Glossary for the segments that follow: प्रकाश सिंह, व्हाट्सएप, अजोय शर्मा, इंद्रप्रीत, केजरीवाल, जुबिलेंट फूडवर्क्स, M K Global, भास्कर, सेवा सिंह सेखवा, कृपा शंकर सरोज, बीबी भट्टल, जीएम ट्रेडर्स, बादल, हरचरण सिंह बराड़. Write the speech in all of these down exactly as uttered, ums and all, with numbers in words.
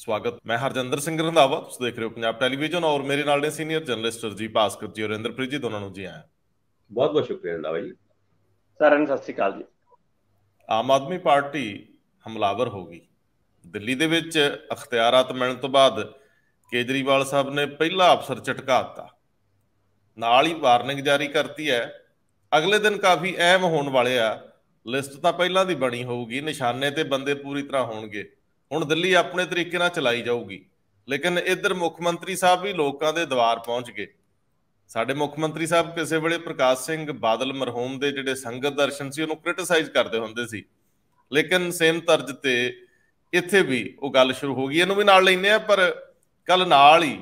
स्वागत। मैं हरचरण सिंह रंधावा, ਤੁਸੀਂ ਦੇਖ ਰਹੇ ਹੋ ਪੰਜਾਬ ਟੈਲੀਵਿਜ਼ਨ ਔਰ ਮੇਰੇ ਨਾਲ ਨੇ ਸੀਨੀਅਰ ਜਰਨਲਿਸਟ ਜੀ ਭਾਸਕਰ ਜੀ ਔਰ ਇੰਦਰਪ੍ਰੀਤ ਜੀ, ਦੋਨਾਂ ਨੂੰ ਜੀ ਆਇਆਂ। ਬਹੁਤ ਬਹੁਤ ਸ਼ੁਕਰੀਆ ਰੰਧਾਵਾ ਜੀ, ਸਾਰਿਆਂ ਨੂੰ ਸਤਿ ਸ਼੍ਰੀ ਅਕਾਲ ਜੀ। ਆਮ ਆਦਮੀ ਪਾਰਟੀ ਹਮਲਾਵਰ ਹੋ ਗਈ। ਦਿੱਲੀ ਦੇ ਵਿੱਚ ਅਖਤਿਆਰਾਤ ਮਿਲਣ ਤੋਂ ਬਾਅਦ ਕੇਜਰੀਵਾਲ ਸਾਹਿਬ ਨੇ ਪਹਿਲਾ ਅਫਸਰ ਝਟਕਾ ਦਿੱਤਾ, ਨਾਲ ਹੀ ਵਾਰਨਿੰਗ ਜਾਰੀ ਕਰਤੀ ਹੈ। ਅਗਲੇ ਦਿਨ ਕਾਫੀ ਅਹਿਮ ਹੋਣ ਵਾਲੇ ਆ, ਲਿਸਟ ਤਾਂ ਪਹਿਲਾਂ ਦੀ ਬਣੀ ਹੋਊਗੀ, ਨਿਸ਼ਾਨੇ ਤੇ ਬੰਦੇ ਪੂਰੀ ਤਰ੍ਹਾਂ ਹੋਣਗੇ। ਹੁਣ ਦਿੱਲੀ ਆਪਣੇ ਤਰੀਕੇ ਨਾਲ ਚਲਾਈ ਜਾਊਗੀ, ਲੇਕਿਨ ਇੱਧਰ ਮੁੱਖ ਮੰਤਰੀ ਸਾਹਿਬ ਵੀ ਲੋਕਾਂ ਦੇ ਦਵਾਰ ਪਹੁੰਚ ਗਏ। ਸਾਡੇ ਮੁੱਖ ਮੰਤਰੀ ਸਾਹਿਬ ਕਿਸੇ ਵੇਲੇ ਪ੍ਰਕਾਸ਼ ਸਿੰਘ ਬਾਦਲ ਮਰਹੂਮ ਦੇ ਜਿਹੜੇ ਸੰਗਤ ਦਰਸ਼ਨ ਸੀ ਉਹਨੂੰ ਕ੍ਰਿਟੀਸਾਈਜ਼ ਕਰਦੇ ਹੁੰਦੇ ਸੀ, ਲੇਕਿਨ ਸੇਮ ਤਰਜ ਤੇ ਇੱਥੇ ਵੀ ਉਹ ਗੱਲ ਸ਼ੁਰੂ ਹੋ ਗਈ। ਇਹਨੂੰ ਵੀ ਨਾਲ ਲੈਂਦੇ ਆ, ਪਰ ਕੱਲ ਨਾਲ ਹੀ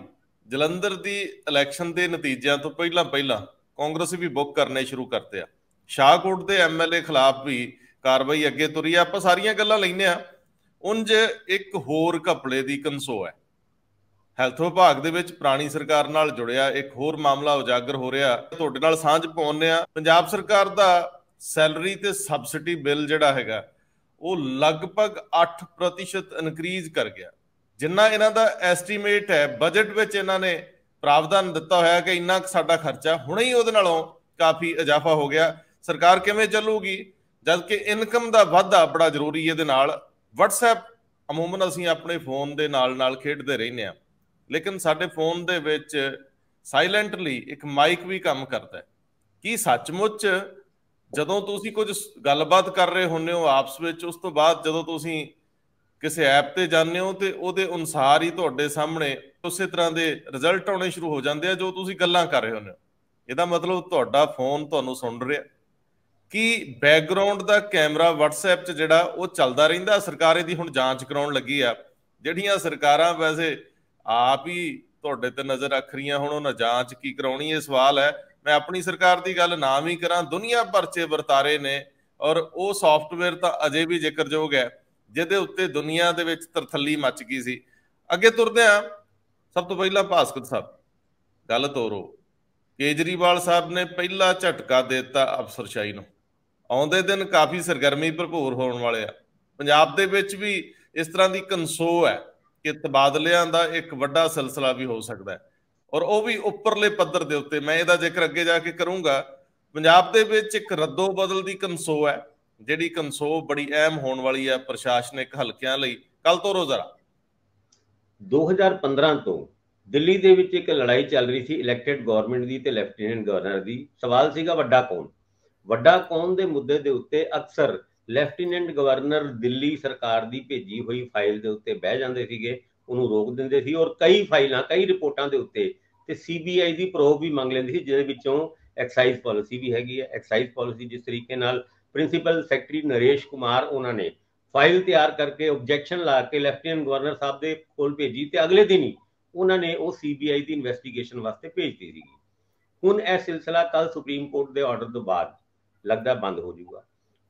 ਜਲੰਧਰ ਦੀ ਇਲੈਕਸ਼ਨ ਦੇ ਨਤੀਜਿਆਂ ਤੋਂ ਪਹਿਲਾਂ ਪਹਿਲਾਂ ਕਾਂਗਰਸ ਵੀ ਬੁੱਕ ਕਰਨੇ ਸ਼ੁਰੂ ਕਰਤੇ ਆ। ਸ਼ਾਹਕੋਟ ਦੇ ਐਮਐਲਏ ਖਿਲਾਫ ਵੀ ਕਾਰਵਾਈ ਅੱਗੇ ਤੁਰੀ ਆ। ਆਪਾਂ ਸਾਰੀਆਂ ਗੱਲਾਂ ਲੈਂਦੇ ਆ। ਉੰਜ ਇੱਕ ਹੋਰ ਘਪਲੇ ਦੀ ਕੰਸੋ ਹੈ, ਹੈਲਥ ਵਿਭਾਗ ਦੇ ਵਿੱਚ ਪੁਰਾਣੀ ਸਰਕਾਰ ਨਾਲ ਜੁੜਿਆ ਇੱਕ ਹੋਰ ਮਾਮਲਾ ਉਜਾਗਰ ਹੋ ਰਿਹਾ, ਤੁਹਾਡੇ ਨਾਲ ਸਾਂਝ ਪਾਉਂਦੇ ਆ। ਪੰਜਾਬ ਸਰਕਾਰ ਦਾ ਸੈਲਰੀ ਤੇ ਸਬਸਿਡੀ ਬਿੱਲ ਜਿਹੜਾ ਹੈਗਾ ਉਹ ਲਗਭਗ ਅੱਠ ਪ੍ਰਤੀਸ਼ਤ ਇਨਕਰੀਜ਼ ਕਰ ਗਿਆ। ਜਿੰਨਾ ਇਹਨਾਂ ਦਾ ਐਸਟੀਮੇਟ ਹੈ ਬਜਟ ਵਿੱਚ ਇਹਨਾਂ ਨੇ ਪ੍ਰਾਵਧਾਨ ਦਿੱਤਾ ਹੋਇਆ ਕਿ ਇੰਨਾ ਸਾਡਾ ਖਰਚਾ, ਹੁਣੇ ਹੀ ਉਹਦੇ ਨਾਲੋਂ ਕਾਫੀ ਇਜ਼ਾਫਾ ਹੋ ਗਿਆ। ਸਰਕਾਰ ਕਿਵੇਂ ਚੱਲੂਗੀ ਜਦਕਿ ਇਨਕਮ ਦਾ ਵਾਧਾ ਬੜਾ ਜ਼ਰੂਰੀ ਹੈ। ਇਹਦੇ ਨਾਲ ਵਟਸਐਪ ਅਮੂਮਨ ਅਸੀਂ ਆਪਣੇ ਫੋਨ ਦੇ ਨਾਲ ਨਾਲ ਖੇਡਦੇ ਰਹਿੰਦੇ ਹਾਂ, ਲੇਕਿਨ ਸਾਡੇ ਫੋਨ ਦੇ ਵਿੱਚ ਸਾਇਲੈਂਟਲੀ ਇੱਕ ਮਾਈਕ ਵੀ ਕੰਮ ਕਰਦਾ ਹੈ। ਕੀ ਸੱਚਮੁੱਚ ਜਦੋਂ ਤੁਸੀਂ ਕੁਝ ਗੱਲਬਾਤ ਕਰ ਰਹੇ ਹੁੰਦੇ ਹੋ ਆਪਸ ਵਿੱਚ, ਉਸ ਤੋਂ ਬਾਅਦ ਜਦੋਂ ਤੁਸੀਂ ਕਿਸੇ ਐਪ ਤੇ ਜਾਂਦੇ ਹੋ ਤੇ ਉਹਦੇ ਅਨੁਸਾਰ ਹੀ ਤੁਹਾਡੇ ਸਾਹਮਣੇ ਉਸੇ ਤਰ੍ਹਾਂ ਦੇ ਰਿਜ਼ਲਟ ਆਉਣੇ ਸ਼ੁਰੂ ਹੋ ਜਾਂਦੇ ਆ ਜੋ ਤੁਸੀਂ ਗੱਲਾਂ ਕਰ ਰਹੇ ਹੁੰਦੇ ਹੋ? ਇਹਦਾ ਮਤਲਬ ਤੁਹਾਡਾ ਫੋਨ ਤੁਹਾਨੂੰ ਸੁਣ ਰਿਹਾ। ਕੀ ਬੈਕਗ੍ਰਾਉਂਡ ਦਾ ਕੈਮਰਾ ਵਟਸਐਪ 'ਚ ਜਿਹੜਾ ਉਹ ਚੱਲਦਾ ਰਹਿੰਦਾ? ਸਰਕਾਰ ਇਹਦੀ ਹੁਣ ਜਾਂਚ ਕਰਾਉਣ ਲੱਗੀ ਆ। ਜਿਹੜੀਆਂ ਸਰਕਾਰਾਂ ਵੈਸੇ ਆਪ ਹੀ ਤੁਹਾਡੇ ਤੇ ਨਜ਼ਰ ਰੱਖ ਰਹੀਆਂ, ਹੁਣ ਉਹਨਾਂ ਜਾਂਚ ਕੀ ਕਰਾਉਣੀ, ਇਹ ਸਵਾਲ ਹੈ। ਮੈਂ ਆਪਣੀ ਸਰਕਾਰ ਦੀ ਗੱਲ ਨਾ ਵੀ ਕਰਾਂ, ਦੁਨੀਆ ਭਰ 'ਚ ਵਰਤਾਰੇ ਨੇ ਔਰ ਉਹ ਸੌਫਟਵੇਅਰ ਤਾਂ ਅਜੇ ਵੀ ਜ਼ਿਕਰਯੋਗ ਹੈ ਜਿਹਦੇ ਉੱਤੇ ਦੁਨੀਆ ਦੇ ਵਿੱਚ ਤਰਥੱਲੀ ਮੱਚ ਗਈ ਸੀ। ਅੱਗੇ ਤੁਰਦੇ ਆ। ਸਭ ਤੋਂ ਪਹਿਲਾਂ ਭਾਸਕਰ ਸਾਹਿਬ ਗੱਲ ਤੋਰੋ। ਕੇਜਰੀਵਾਲ ਸਾਹਿਬ ਨੇ ਪਹਿਲਾ ਝਟਕਾ ਦੇ ਦਿੱਤਾ ਅਫਸਰਸ਼ਾਹੀ ਨੂੰ। ਆਉਂਦੇ ਦਿਨ ਕਾਫੀ ਸਰਗਰਮੀ ਭਰਪੂਰ ਹੋਣ ਵਾਲੇ ਆ। ਪੰਜਾਬ ਦੇ ਵਿੱਚ ਵੀ ਇਸ ਤਰ੍ਹਾਂ ਦੀ ਕੰਸੋ ਹੈ ਕਿ ਤਬਾਦਲਿਆਂ ਦਾ ਇੱਕ ਵੱਡਾ ਸਿਲਸਿਲਾ ਵੀ ਹੋ ਸਕਦਾ ਹੈ ਔਰ ਉਹ ਵੀ ਉੱਪਰਲੇ ਪੱਧਰ ਦੇ ਉੱਤੇ। ਮੈਂ ਇਹਦਾ ਜ਼ਿਕਰ ਅੱਗੇ ਜਾ ਕੇ ਕਰੂੰਗਾ। ਪੰਜਾਬ ਦੇ ਵਿੱਚ ਇੱਕ ਰੱਦੋ ਬਦਲ ਦੀ ਕੰਸੋ ਹੈ, ਜਿਹੜੀ ਕੰਸੋ ਬੜੀ ਅਹਿਮ ਹੋਣ ਵਾਲੀ ਆ ਪ੍ਰਸ਼ਾਸਨਿਕ ਹਲਕਿਆਂ ਲਈ। ਕੱਲ ਤੋਂ ਰੋਜ਼ਰਾ ਦੋ ਹਜ਼ਾਰ ਪੰਦਰਾਂ ਤੋਂ ਦਿੱਲੀ ਦੇ ਵਿੱਚ ਇੱਕ ਲੜਾਈ ਚੱਲ ਰਹੀ ਸੀ ਇਲੈਕਟਿਡ ਗਵਰਨਮੈਂਟ ਦੀ ਤੇ ਲੈਫਟੀਨੈਂਟ ਗਵਰਨਰ ਦੀ। ਸਵਾਲ ਸੀਗਾ ਵੱਡਾ ਕੌਣ। ਵੱਡਾ ਕੌਣ ਦੇ ਮੁੱਦੇ ਦੇ ਉੱਤੇ ਅਕਸਰ ਲੈਫਟੀਨੈਂਟ ਗਵਰਨਰ ਦਿੱਲੀ ਸਰਕਾਰ ਦੀ ਭੇਜੀ ਹੋਈ ਫਾਈਲ ਦੇ ਉੱਤੇ ਬਹਿ ਜਾਂਦੇ ਸੀਗੇ, ਉਹਨੂੰ ਰੋਕ ਦਿੰਦੇ ਸੀ ਔਰ ਕਈ ਫਾਈਲਾਂ ਕਈ ਰਿਪੋਰਟਾਂ ਦੇ ਉੱਤੇ ਤੇ ਸੀਬੀਆਈ ਦੀ ਪ੍ਰੋਬ ਵੀ ਮੰਗ ਲੈਂਦੀ ਸੀ, ਜਿਹਦੇ ਵਿੱਚੋਂ ਐਕਸਾਈਜ਼ ਪਾਲਿਸੀ ਵੀ ਹੈਗੀ ਹੈ। ਐਕਸਾਈਜ਼ ਪਾਲਿਸੀ ਜਿਸ ਤਰੀਕੇ ਨਾਲ ਪ੍ਰਿੰਸੀਪਲ ਸੈਕਟਰੀ ਨਰੇਸ਼ ਕੁਮਾਰ ਉਹਨਾਂ ਨੇ ਫਾਈਲ ਤਿਆਰ ਕਰਕੇ ਓਬਜੈਕਸ਼ਨ ਲਾ ਕੇ ਲੈਫਟੀਨੈਂਟ ਗਵਰਨਰ ਸਾਹਿਬ ਦੇ ਕੋਲ ਭੇਜੀ ਤੇ ਅਗਲੇ ਦਿਨ ਹੀ ਉਹਨਾਂ ਨੇ ਉਹ ਸੀਬੀਆਈ ਦੀ ਇਨਵੈਸਟੀਗੇਸ਼ਨ ਵਾਸਤੇ ਭੇਜਤੀ ਸੀਗੀ। ਹੁਣ ਇਹ ਸਿਲਸਿਲਾ ਕੱਲ ਸੁਪਰੀਮ ਕੋਰਟ ਦੇ ਆਰਡਰ ਤੋਂ ਬਾਅਦ ਲੱਗਦਾ ਬੰਦ ਹੋ ਜਾਊਗਾ,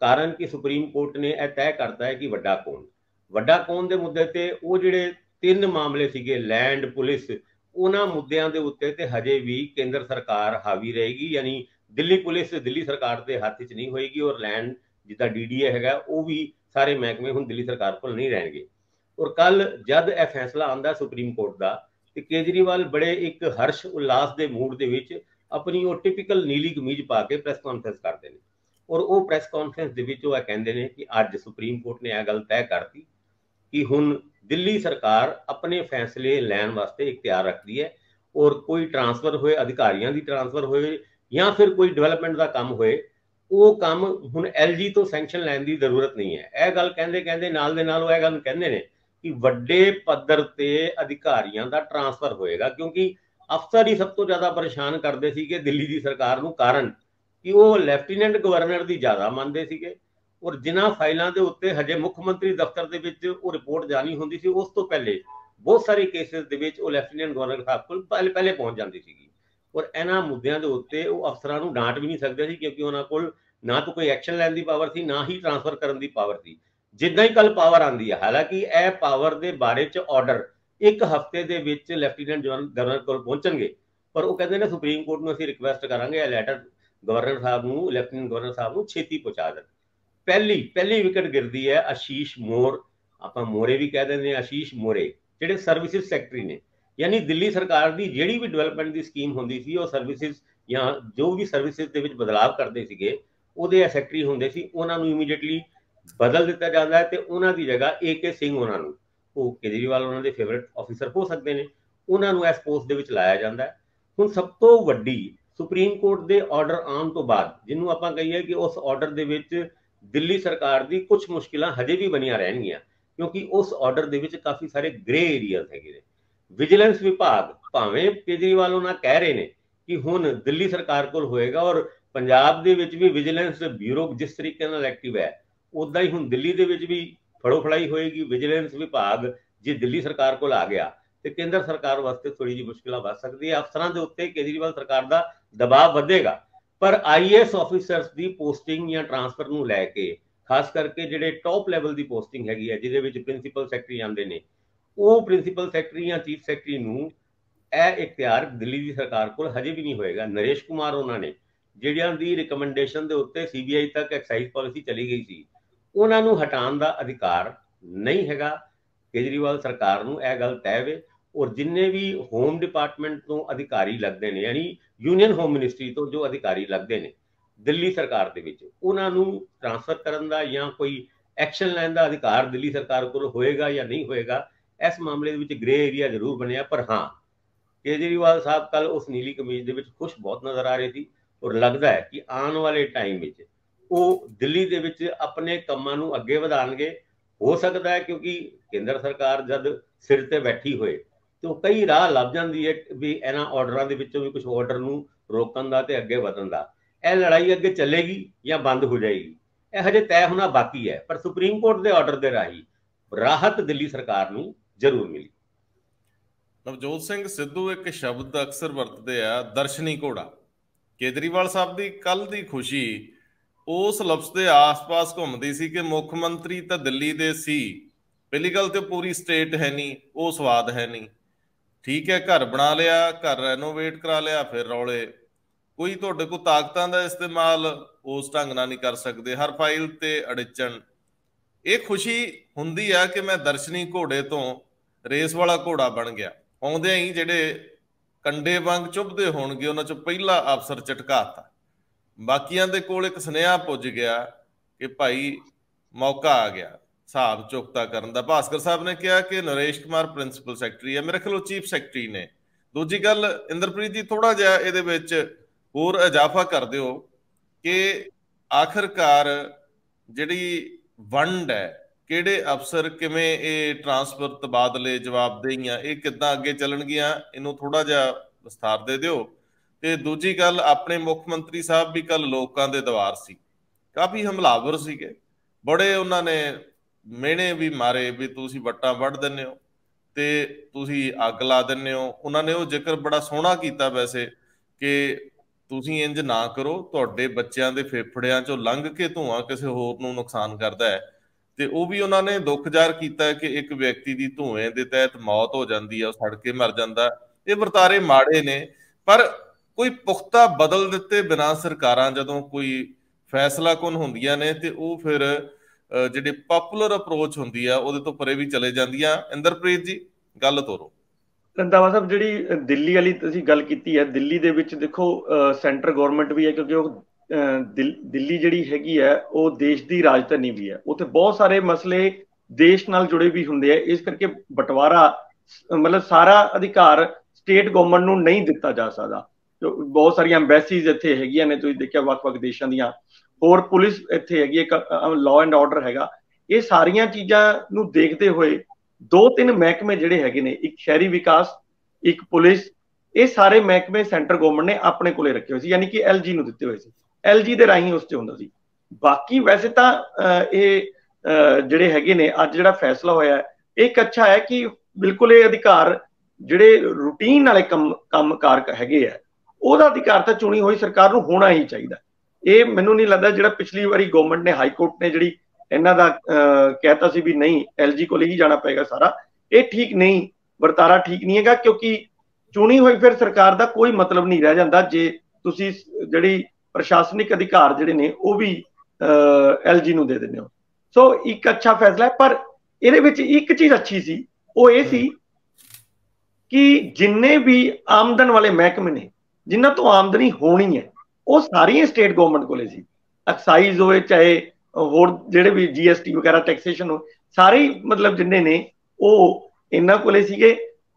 ਕਾਰਨ ਕਿ ਸੁਪਰੀਮ ਕੋਰਟ ਨੇ ਇਹ ਤੈਅ ਕਰਤਾ ਹੈ ਕਿ ਵੱਡਾ ਕੌਣ। ਵੱਡਾ ਕੌਣ ਦੇ ਮੁੱਦੇ ਤੇ ਉਹ ਜਿਹੜੇ ਤਿੰਨ ਮਾਮਲੇ ਸੀਗੇ ਲੈਂਡ ਪੁਲਿਸ, ਉਹਨਾਂ ਮੁੱਦਿਆਂ ਦੇ ਉੱਤੇ ਤੇ ਹਜੇ ਵੀ ਕੇਂਦਰ ਸਰਕਾਰ ਹਾਵੀ ਰਹੇਗੀ, ਯਾਨੀ ਦਿੱਲੀ ਪੁਲਿਸ ਦਿੱਲੀ ਸਰਕਾਰ ਦੇ ਹੱਥ 'ਚ ਨਹੀਂ ਹੋਏਗੀ ਔਰ ਲੈਂਡ ਜਿੱਦਾਂ ਡੀਡੀਏ ਹੈਗਾ ਉਹ ਵੀ ਸਾਰੇ ਮਹਿਕਮੇ ਹੁਣ ਦਿੱਲੀ ਸਰਕਾਰ ਕੋਲ ਨਹੀਂ ਰਹਿਣਗੇ। ਔਰ ਕੱਲ ਜਦ ਇਹ ਫੈਸਲਾ ਆਉਂਦਾ ਸੁਪਰੀਮ ਕੋਰਟ ਦਾ ਤੇ ਕੇਜਰੀਵਾਲ ਬੜੇ ਇੱਕ ਹਰਸ਼ ਉਲਾਸ ਦੇ ਮੂਡ ਦੇ ਵਿੱਚ ਆਪਣੀ ਉਹ ਟਿਪੀਕਲ ਨੀਲੀ ਕਮੀਜ਼ ਪਾ ਕੇ ਪ੍ਰੈਸ ਕਾਨਫਰੰਸ ਕਰਦੇ ਨੇ ਔਰ ਉਹ ਪ੍ਰੈਸ ਕਾਨਫਰੰਸ ਦੇ ਵਿੱਚ ਉਹ ਕਹਿੰਦੇ ਨੇ ਕਿ ਅੱਜ ਸੁਪਰੀਮ ਕੋਰਟ ਨੇ ਇਹ ਗੱਲ ਤੈਅ ਕਰਤੀ ਕਿ ਹੁਣ ਦਿੱਲੀ ਸਰਕਾਰ ਆਪਣੇ ਫੈਸਲੇ ਲੈਣ ਵਾਸਤੇ ਇਖਤਿਆਰ ਰੱਖਦੀ ਹੈ ਔਰ ਕੋਈ ਟਰਾਂਸਫਰ ਹੋਏ, ਅਧਿਕਾਰੀਆਂ ਦੀ ਟਰਾਂਸਫਰ ਹੋਏ ਜਾਂ ਫਿਰ ਕੋਈ ਡਿਵੈਲਪਮੈਂਟ ਦਾ ਕੰਮ ਹੋਏ, ਉਹ ਕੰਮ ਹੁਣ ਐਲਜੀ ਤੋਂ ਸੈਂਕਸ਼ਨ ਲੈਣ ਦੀ ਜ਼ਰੂਰਤ ਨਹੀਂ ਹੈ। ਇਹ ਗੱਲ ਕਹਿੰਦੇ ਕਹਿੰਦੇ ਨਾਲ ਦੇ ਨਾਲ ਉਹ ਇਹ ਗੱਲ ਕਹਿੰਦੇ ਨੇ ਕਿ ਵੱਡੇ ਪੱਧਰ ਤੇ ਅਧਿਕਾਰੀਆਂ ਦਾ ਟਰਾਂਸਫਰ ਹੋਏਗਾ, ਕਿਉਂਕਿ ਅਫਸਰ ਹੀ ਸਭ ਤੋਂ ਜ਼ਿਆਦਾ ਪਰੇਸ਼ਾਨ ਕਰਦੇ ਸੀਗੇ ਦਿੱਲੀ ਦੀ ਸਰਕਾਰ ਨੂੰ, ਕਾਰਨ ਕਿ ਉਹ ਲੈਫਟੀਨੈਂਟ ਗਵਰਨਰ ਦੀ ਜ਼ਿਆਦਾ ਮੰਨਦੇ ਸੀਗੇ ਔਰ ਜਿਨ੍ਹਾਂ ਫਾਈਲਾਂ ਦੇ ਉੱਤੇ ਹਜੇ ਮੁੱਖ ਮੰਤਰੀ ਦਫ਼ਤਰ ਦੇ ਵਿੱਚ ਉਹ ਰਿਪੋਰਟ ਜਾਣੀ ਹੁੰਦੀ ਸੀ ਉਸ ਤੋਂ ਪਹਿਲੇ ਬਹੁਤ ਸਾਰੇ ਕੇਸਿਸ ਦੇ ਵਿੱਚ ਉਹ ਲੈਫਟੀਨੈਂਟ ਗਵਰਨਰ ਸਾਹਿਬ ਕੋਲ ਪਹਿਲੇ ਪਹਿਲੇ ਪਹੁੰਚ ਜਾਂਦੀ ਸੀਗੀ ਔਰ ਇਹਨਾਂ ਮੁੱਦਿਆਂ ਦੇ ਉੱਤੇ ਉਹ ਅਫਸਰਾਂ ਨੂੰ ਡਾਂਟ ਵੀ ਨਹੀਂ ਸਕਦੇ ਸੀ, ਕਿਉਂਕਿ ਉਹਨਾਂ ਕੋਲ ਨਾ ਤਾਂ ਕੋਈ ਐਕਸ਼ਨ ਲੈਣ ਦੀ ਪਾਵਰ ਸੀ ਨਾ ਹੀ ਟਰਾਂਸਫਰ ਕਰਨ ਦੀ ਪਾਵਰ ਸੀ। ਜਿੱਦਾਂ ਹੀ ਕੱਲ ਪਾਵਰ ਆਉਂਦੀ ਹੈ, ਹਾਲਾਂਕਿ ਇਹ ਪਾਵਰ ਦੇ ਬਾਰੇ 'ਚ ਆਰਡਰ ਇੱਕ ਹਫ਼ਤੇ ਦੇ ਵਿੱਚ ਲੈਫਟੀਨੈਂਟ ਗਵਰਨਰ ਕੋਲ ਪਹੁੰਚਣਗੇ, ਪਰ ਉਹ ਕਹਿੰਦੇ ਨੇ ਸੁਪਰੀਮ ਕੋਰਟ ਨੂੰ ਅਸੀਂ ਰਿਕੁਐਸਟ ਕਰਾਂਗੇ ਇਹ ਲੈਟਰ ਗਵਰਨਰ ਸਾਹਿਬ ਨੂੰ ਲੈਫਟੀਨੈਂਟ ਗਵਰਨਰ ਸਾਹਿਬ ਨੂੰ ਛੇਤੀ ਪਹੁੰਚਾ ਦੇਣ। ਪਹਿਲੀ ਪਹਿਲੀ ਵਿਕਟ ਗਿਰਦੀ ਹੈ ਆਸ਼ੀਸ਼ ਮੋਰ, ਆਪਾਂ ਮੋਰੇ ਵੀ ਕਹਿ ਦਿੰਦੇ ਹਾਂ, ਆਸ਼ੀਸ਼ ਮੋਰੇ ਜਿਹੜੇ ਸਰਵਿਸਿਜ਼ ਸੈਕਟਰੀ ਨੇ, ਯਾਨੀ ਦਿੱਲੀ ਸਰਕਾਰ ਦੀ ਜਿਹੜੀ ਵੀ ਡਿਵੈਲਪਮੈਂਟ ਦੀ ਸਕੀਮ ਹੁੰਦੀ ਸੀ ਉਹ ਸਰਵਿਸਿਜ਼ ਜਾਂ ਜੋ ਵੀ ਸਰਵਿਸਿਜ਼ ਦੇ ਵਿੱਚ ਬਦਲਾਅ ਕਰਦੇ ਸੀਗੇ ਉਹਦੇ ਸੈਕਟਰੀ ਹੁੰਦੇ ਸੀ, ਉਹਨਾਂ ਨੂੰ ਇਮੀਡੀਏਟਲੀ ਬਦਲ ਦਿੱਤਾ ਜਾਂਦਾ ਹੈ ਤੇ ਉਹਨਾਂ ਦੀ ਜਗ੍ਹਾ ਏ ਕੇ ਸਿੰਘ, ਉਹਨਾਂ ਨੂੰ ਉਹ ਕੇਜਰੀਵਾਲ ਉਹਨਾਂ ਦੇ ਫੇਵਰੇਟ ਆਫੀਸਰ ਹੋ ਸਕਦੇ ਨੇ, ਉਹਨਾਂ ਨੂੰ ਇਸ ਪੋਸਟ ਦੇ ਵਿੱਚ ਲਾਇਆ ਜਾਂਦਾ ਹੈ। ਹੁਣ ਸਭ ਤੋਂ ਵੱਡੀ ਸੁਪਰੀਮ ਕੋਰਟ ਦੇ ਆਰਡਰ ਆਉਣ ਤੋਂ ਬਾਅਦ, ਜਿਹਨੂੰ ਆਪਾਂ ਕਹੀਏ ਕਿ ਉਸ ਆਰਡਰ ਦੇ ਵਿੱਚ ਦਿੱਲੀ ਸਰਕਾਰ ਦੀ ਕੁਝ ਮੁਸ਼ਕਿਲਾਂ ਹਜੇ ਵੀ ਬਣੀਆਂ ਰਹਿਣਗੀਆਂ, ਕਿਉਂਕਿ ਉਸ ਆਰਡਰ ਦੇ ਵਿੱਚ ਕਾਫੀ ਸਾਰੇ ਗ੍ਰੇ ਏਰੀਆਜ਼ ਹੈਗੇ ਨੇ। ਵਿਜੀਲੈਂਸ ਵਿਭਾਗ, ਭਾਵੇਂ ਕੇਜਰੀਵਾਲ ਉਹਨਾਂ ਕਹਿ ਰਹੇ ਨੇ ਕਿ ਹੁਣ ਦਿੱਲੀ ਸਰਕਾਰ ਕੋਲ ਹੋਏਗਾ ਔਰ ਪੰਜਾਬ ਦੇ ਵਿੱਚ ਵੀ ਵਿਜੀਲੈਂਸ ਬਿਊਰੋ ਜਿਸ ਤਰੀਕੇ ਨਾਲ ਐਕਟਿਵ ਹੈ ਉਦਾਂ ਹੀ ਹੁਣ ਦਿੱਲੀ ਦੇ ਵਿੱਚ ਵੀ ਫੜੋ ਫੜਾਈ ਹੋਏਗੀ। ਵਿਜੀਲੈਂਸ ਵਿਭਾਗ ਜੇ ਦਿੱਲੀ ਸਰਕਾਰ ਕੋਲ ਆ ਗਿਆ ਤੇ ਕੇਂਦਰ ਸਰਕਾਰ ਵਾਸਤੇ ਥੋੜੀ ਜਿਹੀ ਮੁਸ਼ਕਿਲਾਂ ਵੱਧ ਸਕਦੀ ਹੈ। ਅਫਸਰਾਂ ਦੇ ਉੱਤੇ ਕੇਜਰੀਵਾਲ ਸਰਕਾਰ ਦਾ ਦਬਾਅ ਵਧੇਗਾ, ਪਰ ਆਈਏਐਸ ਆਫੀਸਰਸ ਦੀ ਪੋਸਟਿੰਗ ਜਾਂ ਟ੍ਰਾਂਸਫਰ ਨੂੰ ਲੈ ਕੇ, ਖਾਸ ਕਰਕੇ ਜਿਹੜੇ ਟੌਪ ਲੈਵਲ ਦੀ ਪੋਸਟਿੰਗ ਹੈਗੀ ਹੈ ਜਿਹਦੇ ਵਿੱਚ ਪ੍ਰਿੰਸੀਪਲ ਸੈਕਟਰੀ ਆਉਂਦੇ ਨੇ, ਉਹ ਪ੍ਰਿੰਸੀਪਲ ਸੈਕਟਰੀ ਜਾਂ ਚੀਫ ਸੈਕਟਰੀ ਨੂੰ ਇਹ ਇਖਤਿਆਰ ਦਿੱਲੀ ਦੀ ਸਰਕਾਰ ਕੋਲ ਹਜੇ ਵੀ ਨਹੀਂ ਹੋਏਗਾ। ਨਰੇਸ਼ ਕੁਮਾਰ ਉਹਨਾਂ ਨੇ ਜਿਹੜਿਆਂ ਦੀ ਰਿਕਮੈਂਡੇਸ਼ਨ ਦੇ ਉੱਤੇ ਸੀਬੀਆਈ ਤੱਕ ਐਕਸਾਈਜ਼ ਪਾਲਿਸੀ ਚਲੀ ਗਈ ਸੀ, ਉਹਨਾਂ ਨੂੰ ਹਟਾਉਣ ਦਾ ਅਧਿਕਾਰ ਨਹੀਂ ਹੈਗਾ। ਕੇਜਰੀਵਾਲ ਸਰਕਾਰ ਨੂੰ ਇਹ ਗੱਲ ਤੈਅ ਵੇ, ਔਰ ਜਿੰਨੇ ਵੀ ਹੋਮ ਡਿਪਾਰਟਮੈਂਟ ਤੋਂ ਅਧਿਕਾਰੀ ਲੱਗਦੇ ਨੇ, ਯਾਨੀ ਯੂਨੀਅਨ ਹੋਮ ਮਿਨਿਸਟਰੀ ਤੋਂ ਜੋ ਅਧਿਕਾਰੀ ਲੱਗਦੇ ਨੇ ਦਿੱਲੀ ਸਰਕਾਰ ਦੇ ਵਿੱਚ, ਉਹਨਾਂ ਨੂੰ ਟ੍ਰਾਂਸਫਰ ਕਰਨ ਦਾ ਜਾਂ ਕੋਈ ਐਕਸ਼ਨ ਲੈਣ ਦਾ ਅਧਿਕਾਰ ਦਿੱਲੀ ਸਰਕਾਰ ਕੋਲ ਹੋਏਗਾ ਜਾਂ ਨਹੀਂ ਹੋਏਗਾ, ਇਸ ਮਾਮਲੇ ਦੇ ਵਿੱਚ ਗ੍ਰੇ ਏਰੀਆ ਜ਼ਰੂਰ ਬਣਿਆ। ਪਰ ਹਾਂ, ਕੇਜਰੀਵਾਲ ਸਾਹਿਬ ਕੱਲ ਉਸ ਨੀਲੀ ਕਮੀਜ਼ ਦੇ ਵਿੱਚ ਖੁਸ਼ ਬਹੁਤ ਨਜ਼ਰ ਆ ਰਹੇ ਸੀ ਔਰ ਲੱਗਦਾ ਹੈ ਕਿ ਆਉਣ ਵਾਲੇ ਟਾਈਮ ਵਿੱਚ ਉਹ ਦਿੱਲੀ ਦੇ ਵਿੱਚ ਆਪਣੇ ਕੰਮਾਂ ਨੂੰ ਅੱਗੇ ਵਧਾਉਣਗੇ। ਹੋ ਸਕਦਾ ਹੈ ਕਿਉਂਕਿ ਕੇਂਦਰ ਸਰਕਾਰ ਜਦ ਸਿਰ ਤੇ ਬੈਠੀ ਹੋਏ ਤੇ ਉਹ ਕਈ ਰਾਹ ਲੱਭ ਜਾਂਦੀ ਹੈ ਵੀ ਇਹਨਾਂ ਆਰਡਰਾਂ ਦੇ ਵਿੱਚੋਂ ਵੀ ਕੁਝ ਆਰਡਰ ਨੂੰ ਰੋਕਣ ਦਾ ਤੇ ਅੱਗੇ ਵਧਣ ਦਾ। ਇਹ ਲੜਾਈ ਅੱਗੇ ਚੱਲੇਗੀ ਜਾਂ ਬੰਦ ਹੋ ਜਾਏਗੀ, ਇਹ ਹਜੇ ਤੈਅ ਹੋਣਾ ਬਾਕੀ ਹੈ, ਪਰ ਸੁਪਰੀਮ ਕੋਰਟ ਦੇ ਆਰਡਰ ਦੇ ਰਾਹੀਂ ਰਾਹਤ ਦਿੱਲੀ ਸਰਕਾਰ ਨੂੰ ਜ਼ਰੂਰ ਮਿਲੀ। ਨਵਜੋਤ ਸਿੰਘ ਸਿੱਧੂ ਇੱਕ ਸ਼ਬਦ ਅਕਸਰ ਵਰਤਦੇ ਆ, ਦਰਸ਼ਨੀ ਘੋੜਾ। ਕੇਜਰੀਵਾਲ ਸਾਹਿਬ ਦੀ ਕੱਲ ਦੀ ਖੁਸ਼ੀ ਉਸ ਲਫ਼ਜ਼ ਦੇ ਆਸ-ਪਾਸ ਘੁੰਮਦੀ ਸੀ ਕਿ ਮੁੱਖ ਮੰਤਰੀ ਤਾਂ ਦਿੱਲੀ ਦੇ ਸੀ, ਪਹਿਲੀ ਗੱਲ ਤੇ ਪੂਰੀ ਸਟੇਟ ਹੈ ਨਹੀਂ, ਉਹ ਸਵਾਦ ਹੈ ਨਹੀਂ। ਠੀਕ ਹੈ, ਘਰ ਬਣਾ ਲਿਆ, ਘਰ ਰੈਨੋਵੇਟ ਕਰਾ ਲਿਆ, ਫਿਰ ਰੌਲੇ। ਕੋਈ ਤੁਹਾਡੇ ਕੋਲ ਤਾਕਤਾਂ ਦਾ ਇਸਤੇਮਾਲ ਉਸ ਢੰਗ ਨਾਲ ਨਹੀਂ ਕਰ ਸਕਦੇ, ਹਰ ਫਾਈਲ ਤੇ ਅੜਚਣ। ਇਹ ਖੁਸ਼ੀ ਹੁੰਦੀ ਆ ਕਿ ਮੈਂ ਦਰਸ਼ਨੀ ਘੋੜੇ ਤੋਂ ਰੇਸ ਵਾਲਾ ਘੋੜਾ ਬਣ ਗਿਆ। ਆਉਂਦਿਆਂ ਹੀ ਜਿਹੜੇ ਕੰਡੇ ਵਾਂਗ ਚੁੱਭਦੇ ਹੋਣਗੇ ਉਹਨਾਂ ਚੋਂ ਪਹਿਲਾ ਅਫਸਰ ਝਟਕਾਤਾ, ਬਾਕੀਆਂ ਦੇ ਕੋਲ ਇੱਕ ਸੁਨੇਹਾ ਪੁੱਜ ਗਿਆ ਕਿ ਭਾਈ ਮੌਕਾ ਆ ਗਿਆ ਹਿਸਾਬ ਚੁਕਤਾ ਕਰਨ ਦਾ। ਭਾਸਕਰ ਸਾਹਿਬ ਨੇ ਕਿਹਾ ਕਿ ਨਰੇਸ਼ ਕੁਮਾਰ ਪ੍ਰਿੰਸੀਪਲ ਸੈਕਟਰੀ ਹੈ, ਮੇਰੇ ਖਿਆਲ ਚੀਫ ਸੈਕਟਰੀ ਨੇ। ਦੂਜੀ ਗੱਲ, ਇੰਦਰਪ੍ਰੀਤ ਜੀ ਥੋੜਾ ਜਿਹਾ ਇਹਦੇ ਵਿੱਚ ਹੋਰ ਇਜ਼ਾਫਾ ਕਰ ਦਿਓ ਕਿ ਆਖਰਕਾਰ ਜਿਹੜੀ ਵੰਡ ਹੈ, ਕਿਹੜੇ ਅਫਸਰ ਕਿਵੇਂ ਇਹ ਟ੍ਰਾਂਸਫਰ ਤਬਾਦਲੇ ਜਵਾਬਦੇਹੀਆਂ ਇਹ ਕਿੱਦਾਂ ਅੱਗੇ ਚੱਲਣਗੀਆਂ, ਇਹਨੂੰ ਥੋੜਾ ਜਿਹਾ ਵਿਸਥਾਰ ਦੇ ਦਿਓ। ਤੇ ਦੂਜੀ ਗੱਲ, ਆਪਣੇ ਮੁੱਖ ਮੰਤਰੀ ਸਾਹਿਬ ਵੀ ਕੱਲ ਲੋਕਾਂ ਦੇ ਦਵਾਰ ਸੀ, ਕਾਫੀ ਹਮਲਾਵਰ ਸੀਗੇ, ਬੜੇ ਉਹਨਾਂ ਨੇ ਮਿਹਣੇ ਵੀ ਮਾਰੇ ਵੀ ਤੁਸੀਂ ਵੱਟਾਂ ਵੱਢ ਦਿੰਦੇ ਹੋ ਤੇ ਤੁਸੀਂ ਅੱਗ ਲਾ ਦਿੰਦੇ ਹੋ। ਉਹਨਾਂ ਨੇ ਉਹ ਜ਼ਿਕਰ ਬੜਾ ਸੋਹਣਾ ਕੀਤਾ ਵੈਸੇ ਕਿ ਤੁਸੀਂ ਇੰਜ ਨਾ ਕਰੋ, ਤੁਹਾਡੇ ਬੱਚਿਆਂ ਦੇ ਫੇਫੜਿਆਂ ਚੋਂ ਲੰਘ ਕੇ ਧੂੰਆਂ ਕਿਸੇ ਹੋਰ ਨੂੰ ਨੁਕਸਾਨ ਕਰਦਾ ਹੈ। ਤੇ ਉਹ ਵੀ ਉਹਨਾਂ ਨੇ ਦੁੱਖ ਜ਼ਾਹਰ ਕੀਤਾ ਕਿ ਇੱਕ ਵਿਅਕਤੀ ਦੀ ਧੂਏ ਦੇ ਤਹਿਤ ਮੌਤ ਹੋ ਜਾਂਦੀ ਹੈ, ਉਹ ਸੜ ਕੇ ਮਰ ਜਾਂਦਾ। ਇਹ ਵਰਤਾਰੇ ਮਾੜੇ ਨੇ, ਪਰ ਕੋਈ ਪੁਖਤਾ ਬਦਲ ਦਿੱਤੇ ਬਿਨਾਂ ਸਰਕਾਰਾਂ ਜਦੋਂ ਕੋਈ ਫੈਸਲਾਕੁਨ ਹੁੰਦੀਆਂ ਨੇ ਤੇ ਉਹ ਫਿਰ ਜਿਹੜੇ ਪਪੂਲਰ ਅਪਰੋਚ ਹੁੰਦੀ ਆ ਉਹਦੇ ਤੋਂ ਪਰੇ ਵੀ ਚਲੇ ਜਾਂਦੀਆਂ। ਇੰਦਰਪ੍ਰੀਤ ਜੀ ਗੱਲ ਤੋਰੋ। ਰੰਧਾਵਾ ਸਾਹਿਬ, ਜਿਹੜੀ ਦਿੱਲੀ ਵਾਲੀ ਤੁਸੀਂ ਗੱਲ ਕੀਤੀ ਹੈ, ਦਿੱਲੀ ਦੇ ਵਿੱਚ ਦੇਖੋ ਸੈਂਟਰ ਗਵਰਨਮੈਂਟ ਵੀ ਹੈ, ਕਿਉਂਕਿ ਉਹ ਦਿੱਲੀ ਜਿਹੜੀ ਹੈਗੀ ਹੈ ਉਹ ਦੇਸ਼ ਦੀ ਰਾਜਧਾਨੀ ਵੀ ਹੈ, ਉੱਥੇ ਬਹੁਤ ਸਾਰੇ ਮਸਲੇ ਦੇਸ਼ ਨਾਲ ਜੁੜੇ ਵੀ ਹੁੰਦੇ ਆ, ਇਸ ਕਰਕੇ ਬਟਵਾਰਾ ਮਤਲਬ ਸਾਰਾ ਅਧਿਕਾਰ ਸਟੇਟ ਗਵਰਨਮੈਂਟ ਨੂੰ ਨਹੀਂ ਦਿੱਤਾ ਜਾ ਸਕਦਾ। ਬਹੁਤ ਸਾਰੀਆਂ ਐਮਬੈਸੀਜ਼ ਇੱਥੇ ਹੈਗੀਆਂ ਨੇ, ਤੁਸੀਂ ਦੇਖਿਆ ਵੱਖ-ਵੱਖ ਦੇਸ਼ਾਂ ਦੀਆਂ, ਹੋਰ ਪੁਲਿਸ ਇੱਥੇ ਹੈਗੀ, ਇੱਕ ਲਾਅ ਐਂਡ ਆਰਡਰ ਹੈਗਾ। ਇਹ ਸਾਰੀਆਂ ਚੀਜ਼ਾਂ ਨੂੰ ਦੇਖਦੇ ਹੋਏ ਦੋ ਤਿੰਨ ਮਹਿਕਮੇ ਜਿਹੜੇ ਹੈਗੇ ਨੇ, ਇੱਕ ਸ਼ਹਿਰੀ ਵਿਕਾਸ, ਇੱਕ ਪੁਲਿਸ, ਇਹ ਸਾਰੇ ਮਹਿਕਮੇ ਸੈਂਟਰ ਗਵਰਨਮੈਂਟ ਨੇ ਆਪਣੇ ਕੋਲੇ ਰੱਖੇ ਹੋਏ ਸੀ, ਯਾਨੀ ਕਿ ਐਲ ਜੀ ਨੂੰ ਦਿੱਤੇ ਹੋਏ ਸੀ, ਐਲ ਜੀ ਦੇ ਰਾਹੀਂ ਉਸ ਤੇ ਹੁੰਦਾ ਸੀ। ਬਾਕੀ ਵੈਸੇ ਤਾਂ ਇਹ ਜਿਹੜੇ ਹੈਗੇ ਨੇ, ਅੱਜ ਜਿਹੜਾ ਫੈਸਲਾ ਹੋਇਆ ਇਹ ਇੱਕ ਅੱਛਾ ਹੈ ਕਿ ਬਿਲਕੁਲ ਇਹ ਅਧਿਕਾਰ ਜਿਹੜੇ ਰੂਟੀਨ ਵਾਲੇ ਕੰਮ ਕੰਮਕਾਰ ਹੈਗੇ ਆ, ਉਹਦਾ ਅਧਿਕਾਰ ਤਾਂ ਚੁਣੀ ਹੋਈ ਸਰਕਾਰ ਨੂੰ ਹੋਣਾ ਹੀ ਚਾਹੀਦਾ। ਇਹ ਮੈਨੂੰ ਨਹੀਂ ਲੱਗਦਾ, ਜਿਹੜਾ ਪਿਛਲੀ ਵਾਰੀ ਗਵਰਨਮੈਂਟ ਨੇ, ਹਾਈ ਕੋਰਟ ਨੇ ਜਿਹੜੀ ਇਹਨਾਂ ਦਾ ਕਹਿਤਾ ਸੀ ਵੀ ਨਹੀਂ ਐਲ ਜੀ ਕੋਲ ਹੀ ਜਾਣਾ ਪਏਗਾ ਸਾਰਾ, ਇਹ ਠੀਕ ਨਹੀਂ, ਵਰਤਾਰਾ ਠੀਕ ਨਹੀਂ ਹੈਗਾ, ਕਿਉਂਕਿ ਚੁਣੀ ਹੋਈ ਫਿਰ ਸਰਕਾਰ ਦਾ ਕੋਈ ਮਤਲਬ ਨਹੀਂ ਰਹਿ ਜਾਂਦਾ ਜੇ ਤੁਸੀਂ ਜਿਹੜੀ ਪ੍ਰਸ਼ਾਸਨਿਕ ਅਧਿਕਾਰ ਜਿਹੜੇ ਨੇ ਉਹ ਵੀ ਐਲ ਜੀ ਨੂੰ ਦੇ ਦਿੰਦੇ ਹੋ। ਸੋ ਇੱਕ ਅੱਛਾ ਫੈਸਲਾ ਹੈ, ਪਰ ਇਹਦੇ ਵਿੱਚ ਇੱਕ ਚੀਜ਼ ਅੱਛੀ ਸੀ, ਉਹ ਇਹ ਸੀ कि जिन्ने भी आमदन वाले महकमे ने जिन्हों तो आमदनी होनी है वो सारिया स्टेट गवर्नमेंट को एक्साइज हो चाहे होर जेडे भी जी एस टी वगैरह टैक्सेशन हो सारे मतलब जिन्हें ने वो इन्हों को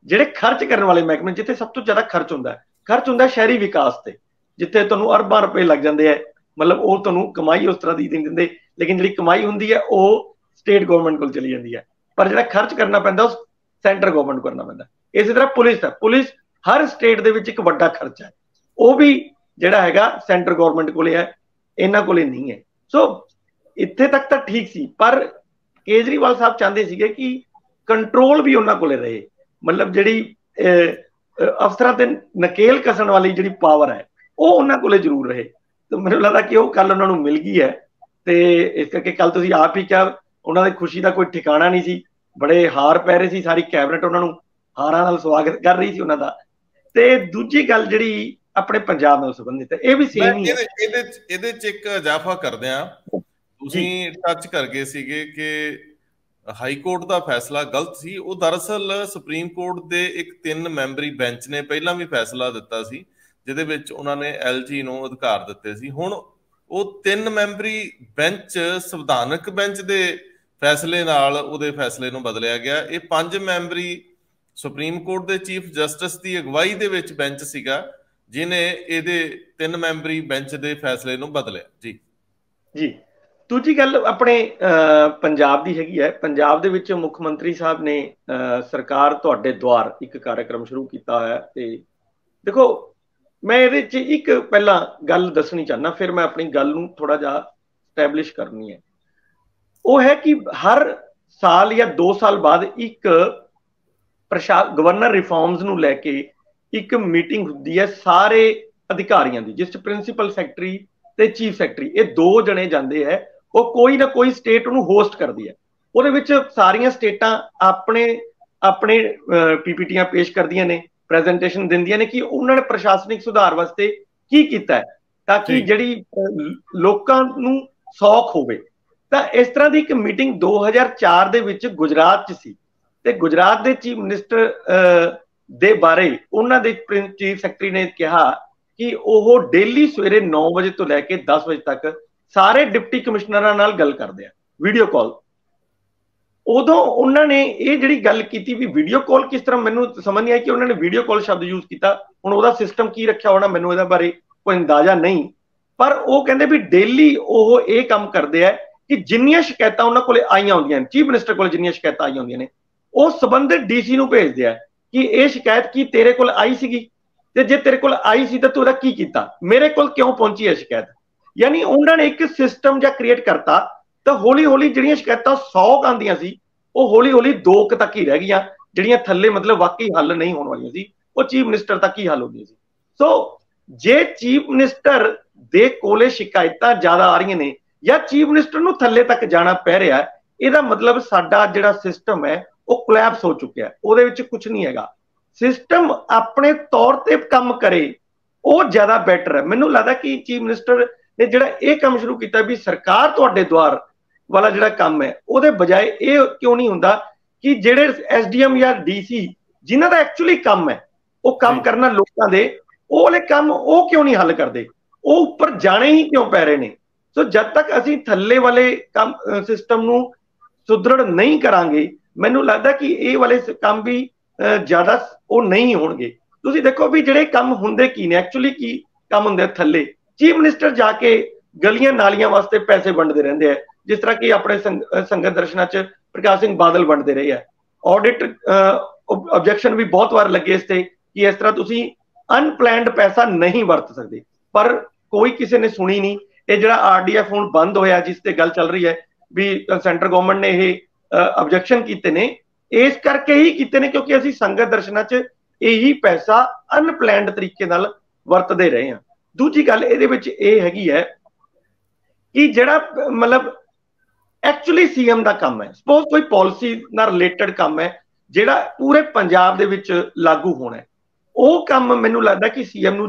जेडे खर्च करने वाले महकमे जिथे सब तो ज्यादा खर्च होंगे खर्च होंगे शहरी विकास से जिथे तू अरबां रुपए लग जाते हैं मतलब वो तू कमाई उस तरह की नहीं देंगे लेकिन जी कमाई होंगी है वो स्टेट गवर्नमेंट को चली जाती है पर जो खर्च करना पैदा उस सेंटर गवर्नमेंट को करना पैदा। इसी तरह पुलिस है पुलिस हर स्टेट दे विच एक बड़ा खर्चा है वह भी जोड़ा है सेंटर गवर्नमेंट को है इन्हों को नहीं है। सो इतने तक तो ठीक सी पर केजरीवाल साहब चाहते थे कि कंट्रोल भी उन्होंने को रहे मतलब जी अफसर से नकेल कसण वाली जी पावर है वह उन्होंने को जरूर रहे। तो मुझे लगता कि वह कल उन्होंने मिल गई है तो इस करके कल तुसीं आप ही क्या उन्होंने खुशी का कोई ठिकाना नहीं सी बड़े हार पै रहे सी सारी कैबिनेट उन्होंने हारां नाल स्वागत कर रही थी उन्होंने। तो दूजी गल जी अपने पंजाब नाल संबंधित है यह भी सेम ही है इहदे इहदे च इक इजाफा करदे हां तुसीं टच कर गए सीगे कि हाई कोर्ट का फैसला गलत सी वो दरअसल सुप्रीम कोर्ट के एक तीन मैंबरी बेंच ने पहला भी फैसला दिता सी जिहदे विच उन्हां ने एल जी नूं अधिकार दित्ते सी हुण वो तीन मैंबरी बेंच संविधानक बेंच के फैसले नाल उहदे फैसले नूं बदलिया गया। ये पंज मैंबरी सुप्रीम कोर्ट के चीफ जस्टिस की अगवाई दे विच बेंच सीगा जिन्हें इहदे तीन मैंबरी बेंच के फैसले नूं बदलिया। जी जी दूजी गल अपने पंजाब की हैगी है पंजाब दे विच मुख्यमंत्री साहब ने सरकार तुहाडे द्वार एक कार्यक्रम शुरू किया है ते देखो मैं इहदे च एक पहला गल दसनी चाहना फिर मैं अपनी गल नूं थोड़ा जिहा स्टैबलिश करनी है वो है कि हर साल या दो साल बाद एक प्रशा गवर्नर रिफॉर्म्स नूं लैके एक मीटिंग हुंदी है सारे अधिकारियों की जिस प्रिंसीपल सैकटरी ते चीफ सैकटरी ये दो जने जाते हैं वो कोई ना कोई स्टेट उन्हें होस्ट करती है उहदे विच सारिया स्टेटां अपने अपने पीपीटियां पेश करदियां ने प्रेजेंटेशन दिंदियां ने कि उन्होंने प्रशासनिक सुधार वास्ते की कीता है ताकि जिहड़ी लोकां नूं सौख होवे। तां इस तरह की एक मीटिंग दो हज़ार चार दे विच गुजरात च सी ते गुजरात के चीफ मिनिस्टर दे बारे उन्होंने चीफ सैकटरी ने कहा कि वो डेली सवेरे नौ बजे तो लैके दस बजे तक सारे डिप्टी कमिश्नर नाल गल करते हैं वीडियो कॉल। उदों उन्होंने ये जी गल की भी वीडियो कॉल किस तरह मैनू समझ नहीं आई कि उन्होंने वीडियो कॉल शब्द यूज किया हुण उहदा सिस्टम की रखा होना मैनू इहदे बारे कोई अंदाजा नहीं पर वो कहते भी डेली वो ये काम करते हैं कि जिन्नियां शिकायतां उन्होंने कोल आईयां हुंदियां चीफ मिनिस्टर कोल जिन्नियां शिकायतां आईयां हुंदियां ने उस संबंधित डीसी नूं भेज दिया कि यह शिकायत की तेरे को आई सी ते जे तेरे को आई सी तो तू इहदा की कीता मेरे को क्यों पहुंची है शिकायत यानी उन्होंने एक सिस्टम जा क्रिएट करता तो हौली हौली जिहड़ियां शिकायतां सौ आंदियां सी वो हौली हौली दो क तक ही रह गईयां जिहड़ियां थल्ले मतलब वाकई हल नहीं होने वाली सी वो चीफ मिनिस्टर तक ही हल होंदियां सी। सो जे चीफ मिनिस्टर दे कोले शिकायतां ज्यादा आ रही ने या चीफ मिनिस्टर नूं थल्ले तक जाना पै रहा है इहदा मतलब साडा जिहड़ा सिस्टम है ਉਹ ਕਲੈਪਸ हो चुके हैं ਉਹਦੇ ਵਿੱਚ कुछ नहीं हैगा सिस्टम अपने तौर ਤੇ ਕੰਮ करे ਉਹ ਜ਼ਿਆਦਾ ਬੈਟਰ है। ਮੈਨੂੰ ਲੱਗਦਾ कि चीफ मिनिस्टर ने ਜਿਹੜਾ ਇਹ ਕੰਮ ਸ਼ੁਰੂ ਕੀਤਾ ਵੀ ਸਰਕਾਰ ਤੁਹਾਡੇ ਦੁਆਰ ਵਾਲਾ ਜਿਹੜਾ ਕੰਮ ਹੈ ਉਹਦੇ ਬਜਾਏ ਇਹ ਕਿਉਂ ਨਹੀਂ ਹੁੰਦਾ ਕਿ ਜਿਹੜੇ ਐਸਡੀਐਮ ਜਾਂ ਡੀਸੀ ਜਿਨ੍ਹਾਂ ਦਾ ਐਕਚੁਅਲੀ ਕੰਮ ਹੈ ਉਹ ਕੰਮ ਕਰਨਾ ਲੋਕਾਂ ਦੇ ਉਹ ਵਾਲੇ ਕੰਮ ਉਹ ਕਿਉਂ ਨਹੀਂ ਹੱਲ ਕਰਦੇ ਉਹ ਉੱਪਰ ਜਾਣੇ ਹੀ ਕਿਉਂ ਪੈ ਰਹੇ ਨੇ। ਸੋ ਜਦ ਤੱਕ ਅਸੀਂ ਥੱਲੇ ਵਾਲੇ ਕੰਮ ਸਿਸਟਮ ਨੂੰ ਸੁਧਰੜ ਨਹੀਂ ਕਰਾਂਗੇ ਮੈਨੂੰ ਲੱਗਦਾ कि ਇਹ ਵਾਲੇ ਕੰਮ भी ज्यादा ਉਹ ਨਹੀਂ ਹੋਣਗੇ। ਤੁਸੀਂ ਦੇਖੋ ਵੀ ਜਿਹੜੇ ਕੰਮ ਹੁੰਦੇ ਕੀ ਨੇ ਐਕਚੁਅਲੀ ਕੀ ਕੰਮ ਹੁੰਦੇ ਥੱਲੇ चीफ मिनिस्टर जाके गलियां नालियां वास्ते पैसे वंडते रहते हैं जिस तरह कि अपने संग, संगत दर्शना च प्रकाश सिंह बादल वंडते रहे हैं ऑडिट ऑब्जेक्शन भी बहुत बार लगे इससे कि इस तरह तुसी अनप्लैंड पैसा नहीं वरत सकते पर कोई किसी ने सुनी नहीं। ये जो आर डी एफ हुण बंद होया जिसते गल चल रही है भी सेंटर गवर्नमेंट ने यह ऑब्जेक्शन किए ने इस करके ही किए ने क्योंकि असी संगत दर्शना च यही पैसा अनप्लैंड तरीके नाल वरतते रहे हैं। दूजी गल ये हैगी है कि जड़ा मतलब एक्चुअली सीएम का काम है सपोज कोई पॉलिसी ना रिलेटेड काम है जड़ा पूरे पंजाब दे विच लागू होना है वो काम मैनू लगता कि सीएम नू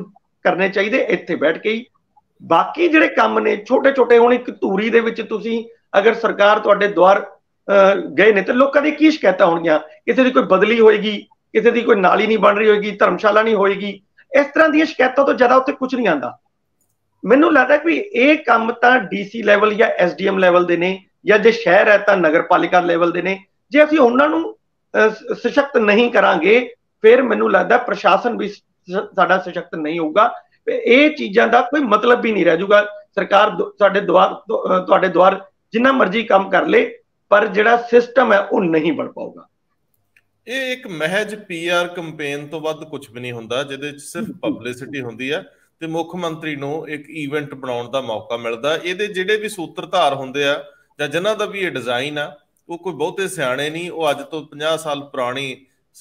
करने चाहिए इत्थे बैठ के ही बाकी जड़े काम ने छोटे छोटे हुण एक धूरी दे विच तुसी अगर सरकार तुहाडे द्वार गए ने तो लोगों की शिकायतां होणगीयां किसी की कोई बदली होएगी किसी की कोई नाली नहीं बन रही होगी, धर्मशाला नहीं होगी, इस तरह दी शिकायतों तो ज्यादा उत्तर कुछ नहीं आता। मैनू लगता है भी ये काम तो डीसी लैवल या एस डी एम लैवल के ने, या जो शहर है तो नगर पालिका लैवल के ने। जे असीं उन्हां नूं सशक्त नहीं करांगे फिर मैनू लगता प्रशासन भी साडा सशक्त नहीं होगा। ये चीज़ों का कोई मतलब भी नहीं रह जाएगा। सरकार साडे द्वार तुहाडे द्वार जिन्ना मर्जी काम कर ले पर जिहड़ा सिस्टम है वह नहीं बन पाऊगा। ये एक महज पीआर कैंपेन तो वध कुछ भी नहीं हुंदा, जिहदे विच सिर्फ पब्लिसिटी हुंदी है ते मुख मंत्री नूं एक इवेंट बनाउण दा मौका मिलदा। इहदे जिहड़े भी सूत्रधार हुंदे आ जां जिन्हां दा भी ये डिजाइन आ वो कोई बहुते सियाणे नहीं, वो अज तो पचास साल पुरानी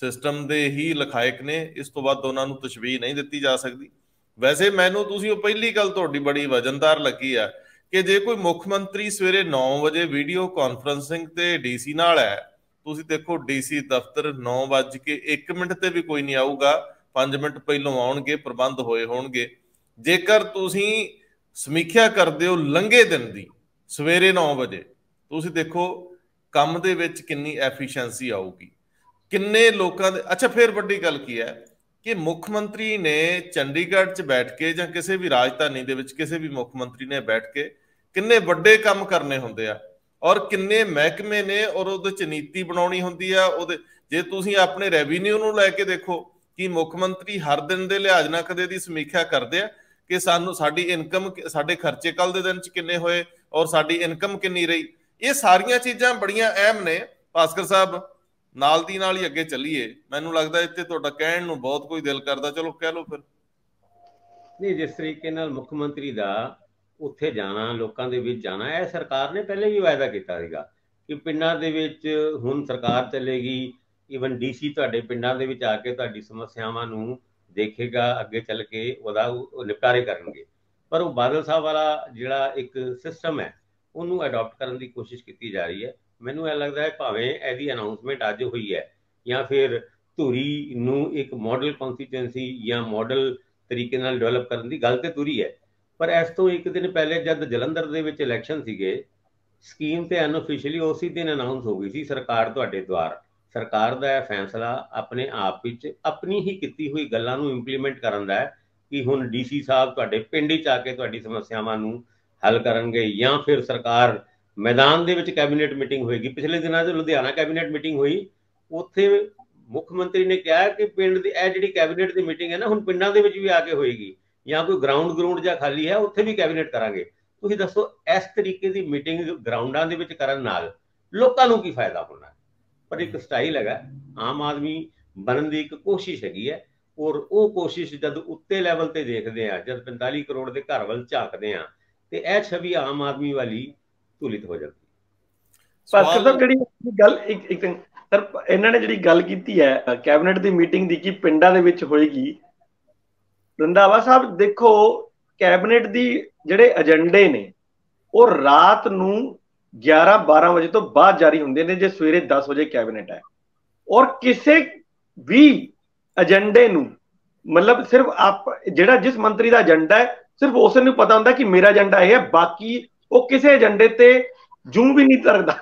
सिस्टम दे ही लखायक ने। इस तो बाद उन्हां नूं तशबीह नहीं दी जा सकती। वैसे मैनूं तुसीं वो पहली गल तुहाडी बड़ी वजनदार लगी आ कि जे कोई मुख मंत्री सवेरे नौ वजे वीडियो कॉन्फ्रेंसिंग ते डीसी नाल है, तुसीं देखो डीसी दफ्तर नौ वज के एक मिनट ते भी कोई नहीं आऊगा, पांच मिनट पहलों आउणगे, प्रबंध होए होणगे। जेकर तुसीं समीक्षा करदे हो लंघे दिन दी सवेरे नौ वजे, तुसीं देखो ਕੰਮ ਦੇ ਵਿੱਚ ਕਿੰਨੀ ਐਫੀਸ਼ੀਐਂਸੀ ਆਊਗੀ, ਕਿੰਨੇ ਲੋਕਾਂ ਦੇ। ਅੱਛਾ ਫਿਰ ਵੱਡੀ ਗੱਲ ਕੀ ਹੈ ਕਿ ਮੁੱਖ ਮੰਤਰੀ ਨੇ ਚੰਡੀਗੜ੍ਹ 'ਚ ਬੈਠ ਕੇ ਜਾਂ ਕਿਸੇ ਵੀ ਰਾਜਧਾਨੀ ਦੇ ਵਿੱਚ ਕਿਸੇ ਵੀ ਮੁੱਖ ਮੰਤਰੀ ਨੇ ਬੈਠ ਕੇ ਕਿੰਨੇ ਵੱਡੇ ਕੰਮ ਕਰਨੇ ਹੁੰਦੇ ਆ ਔਰ ਕਿੰਨੇ ਮਹਿਕਮੇ ਨੇ ਔਰ ਉਹਦੇ 'ਚ ਨੀਤੀ ਬਣਾਉਣੀ ਹੁੰਦੀ ਆ। ਉਹਦੇ ਜੇ ਤੁਸੀਂ ਆਪਣੇ ਰੈਵਨਿਊ ਨੂੰ ਲੈ ਕੇ ਦੇਖੋ ਕਿ ਮੁੱਖ ਮੰਤਰੀ ਹਰ ਦਿਨ ਦੇ ਲਿਹਾਜ਼ ਨਾਲ ਕਦੇ ਦੀ ਸਮੀਖਿਆ ਕਰਦੇ ਆ ਕਿ ਸਾਨੂੰ ਸਾਡੀ ਇਨਕਮ, ਸਾਡੇ ਖਰਚੇ ਕੱਲ ਦੇ ਦਿਨ 'ਚ ਕਿੰਨੇ ਹੋਏ ਔਰ ਸਾਡੀ ਇਨਕਮ ਕਿੰਨੀ ਰਹੀ। ਇਹ ਸਾਰੀਆਂ ਚੀਜ਼ਾਂ ਬੜੀਆਂ ਅਹਿਮ ਨੇ। ਭਾਸਕਰ ਸਾਹਿਬ ਨਾਲ ਦੀ ਨਾਲ ਹੀ ਅੱਗੇ ਚੱਲੀਏ, ਮੈਨੂੰ ਲੱਗਦਾ ਇੱਥੇ ਤੁਹਾਡਾ ਕਹਿਣ ਨੂੰ ਬਹੁਤ ਕੋਈ ਦਿਲ ਕਰਦਾ, ਚਲੋ ਕਹਿ ਲਓ ਫਿਰ। ਨਹੀਂ, ਜਿਸ ਤਰੀਕੇ ਨਾਲ ਮੁੱਖ ਮੰਤਰੀ ਦਾ ਉੱਥੇ ਜਾਣਾ, ਲੋਕਾਂ ਦੇ ਵਿੱਚ ਜਾਣਾ, ਇਹ ਸਰਕਾਰ ਨੇ ਪਹਿਲੇ ਵੀ ਵਾਅਦਾ ਕੀਤਾ ਸੀਗਾ ਕਿ ਪਿੰਡਾਂ ਦੇ ਵਿੱਚ ਹੁਣ ਸਰਕਾਰ ਚੱਲੇਗੀ, ਈਵਨ ਡੀਸੀ ਤੁਹਾਡੇ ਪਿੰਡਾਂ ਦੇ ਵਿੱਚ ਆ ਕੇ ਤੁਹਾਡੀ ਸਮੱਸਿਆਵਾਂ ਨੂੰ ਦੇਖੇਗਾ, ਅੱਗੇ ਚੱਲ ਕੇ ਉਹਦਾ ਨਿਪਟਾਰੇ ਕਰਨਗੇ। ਪਰ ਉਹ ਬਾਦਲ ਸਾਹਿਬ ਵਾਲਾ ਜਿਹੜਾ ਇੱਕ ਸਿਸਟਮ ਹੈ ਉਹਨੂੰ ਅਡਾਪਟ ਕਰਨ ਦੀ ਕੋਸ਼ਿਸ਼ ਕੀਤੀ ਜਾ ਰਹੀ ਹੈ। ਮੈਨੂੰ ਇਹ ਲੱਗਦਾ ਹੈ ਭਾਵੇਂ ਇਹਦੀ ਅਨਾਊਂਸਮੈਂਟ ਅੱਜ ਹੋਈ ਹੈ ਜਾਂ ਫਿਰ ਧੂਰੀ ਨੂੰ ਇੱਕ ਮਾਡਲ ਕੌਂਸਟੀਚੁਐਂਸੀ ਜਾਂ ਮਾਡਲ ਤਰੀਕੇ ਨਾਲ ਡਿਵੈਲਪ ਕਰਨ ਦੀ ਗੱਲ ਤਾਂ ਧੂਰੀ ਹੈ, ਪਰ ਇਸ ਤੋਂ ਇੱਕ ਦਿਨ ਪਹਿਲੇ ਜਦ ਜਲੰਧਰ ਦੇ ਵਿੱਚ ਇਲੈਕਸ਼ਨ ਸੀਗੇ, ਸਕੀਮ ਤਾਂ ਅਨਓਫੀਸ਼ੀਅਲੀ ਉਸੇ ਦਿਨ ਅਨਾਊਂਸ ਹੋ ਗਈ ਸੀ। ਸਰਕਾਰ ਤੁਹਾਡੇ ਦੁਆਰ, ਸਰਕਾਰ ਦਾ ਇਹ ਫੈਸਲਾ ਆਪਣੇ ਆਪ ਵਿੱਚ ਆਪਣੀ ਹੀ ਕੀਤੀ ਹੋਈ ਗੱਲਾਂ ਨੂੰ ਇੰਪਲੀਮੈਂਟ ਕਰਨ ਦਾ ਹੈ ਕਿ ਹੁਣ ਡੀ ਸੀ ਸਾਹਿਬ ਤੁਹਾਡੇ ਪਿੰਡ 'ਚ ਆ ਕੇ ਤੁਹਾਡੀ ਸਮੱਸਿਆਵਾਂ ਨੂੰ हल करेंगे या फिर सरकार मैदान दे विच कैबिनेट मीटिंग होएगी। पिछले दिनों जो लुधियाना कैबिनेट मीटिंग हुई, उत्थे मुख्य मंत्री ने कहा कि पिंड दी एह जिहड़ी कैबिनेट दी मीटिंग है ना हुण पिंडां दे विच भी आके होएगी या कोई ग्राउंड ग्राउंड जा खाली है उत्थे भी कैबिनेट करांगे। तुसीं दसो इस तरीके दी मीटिंग ग्राउंडां दे विच करन नाल लोकां नूं की फायदा होना। पर एक स्टाइल हैगा आम आदमी बनन दी एक कोशिश हैगी है और वो कोशिश जद उत्ते लैवल ते देखदे आ, जद पैंताली करोड़ दे घर वल झाकदे आ ਤੇ ਇਹ ਛਵੀ ਆਮ ਆਦਮੀ ਵਾਲੀ ਤੁਲਿਤ ਹੋ ਜਾਂਦੀ ਹੈ। ਭਾਸਕਰ ਸਾਹਿਬ ਜਿਹੜੀ ਗੱਲ ਇੱਕ ਇੱਕ ਸਰ ਇਹਨਾਂ ਨੇ ਜਿਹੜੀ ਗੱਲ ਕੀਤੀ ਹੈ ਕੈਬਨਿਟ ਦੀ ਮੀਟਿੰਗ ਦੀ ਕਿ ਪਿੰਡਾਂ ਦੇ ਵਿੱਚ ਹੋਏਗੀ, ਰੰਧਾਵਾ ਸਾਹਿਬ ਦੇਖੋ ਕੈਬਨਿਟ ਦੀ ਜਿਹੜੇ ਏਜੰਡੇ ਨੇ ਉਹ ਰਾਤ ਨੂੰ ਗਿਆਰਾਂ ਬਾਰਾਂ ਵਜੇ ਤੋਂ ਬਾਅਦ ਜਾਰੀ ਹੁੰਦੇ ਨੇ। ਜੇ ਸਵੇਰੇ ਦਸ ਵਜੇ ਕੈਬਨਿਟ ਹੈ ਔਰ ਕਿਸੇ ਵੀ ਏਜੰਡੇ ਨੂੰ ਮਤਲਬ ਸਿਰਫ ਆਪ ਜਿਹੜਾ ਜਿਸ ਮੰਤਰੀ ਦਾ ਏਜੰਡਾ ਹੈ सिर्फ उस नूं पता हुंदा कि मेरा एजेंडा यह है, बाकी वो किसी एजेंडे ते जूं भी नहीं धरदा,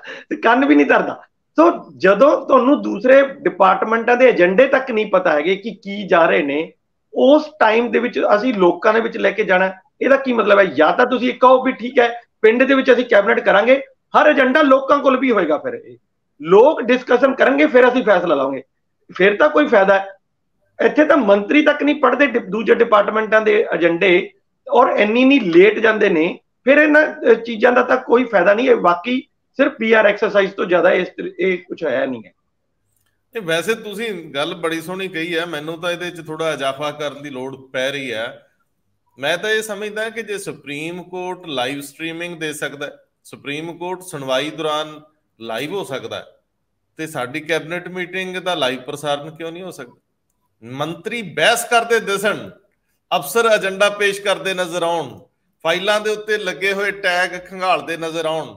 कन्न भी नहीं धरदा। सो जदों तुहानूं दूसरे डिपार्टमेंटां दे एजेंडे तक नहीं पता है कि की जा रहे ने, उस टाइम दे विच असीं लोकां दे विच लैके जाना इहदा की मतलब है? या तां तुसीं कहो भी ठीक है पिंड दे विच असीं कैबिनेट करांगे, हर एजेंडा लोकां कोल भी होएगा, फिर लोक डिस्कशन करनगे, फिर असीं फैसला लावांगे, फिर तां कोई फायदा है? इत्थे तां मंत्री तक नहीं पढ़दे दूजे डिपार्टमेंटां दे एजेंडे और इन्नी नहीं लेट जाते ने, फिर इन्होंने चीज़ों का तो कोई फायदा नहीं है। बाकी सिर्फ पी आर एक्सरसाइज तो ज़्यादा इस कुछ है नहीं है। वैसे तुसी गल बड़ी सोहनी कही है, मैनूं तां इहदे च थोड़ा इजाफा करन दी लोड़ पै रही है। मैं तो ये समझदा कि जे सुप्रीम कोर्ट लाइव स्ट्रीमिंग दे सकदा, सुप्रीम कोर्ट सुनवाई दौरान लाइव हो सकदा, ते साडी कैबिनेट मीटिंग दा लाइव प्रसारण क्यों नहीं हो सकदा? मंत्री बहस करदे दिसन, ਅਫਸਰ ਏਜੰਡਾ ਪੇਸ਼ ਕਰਦੇ ਨਜ਼ਰ ਆਉਣ, ਫਾਈਲਾਂ ਦੇ ਉੱਤੇ ਲੱਗੇ ਹੋਏ ਟੈਗ ਖੰਗਾਲਦੇ ਨਜ਼ਰ ਆਉਣ,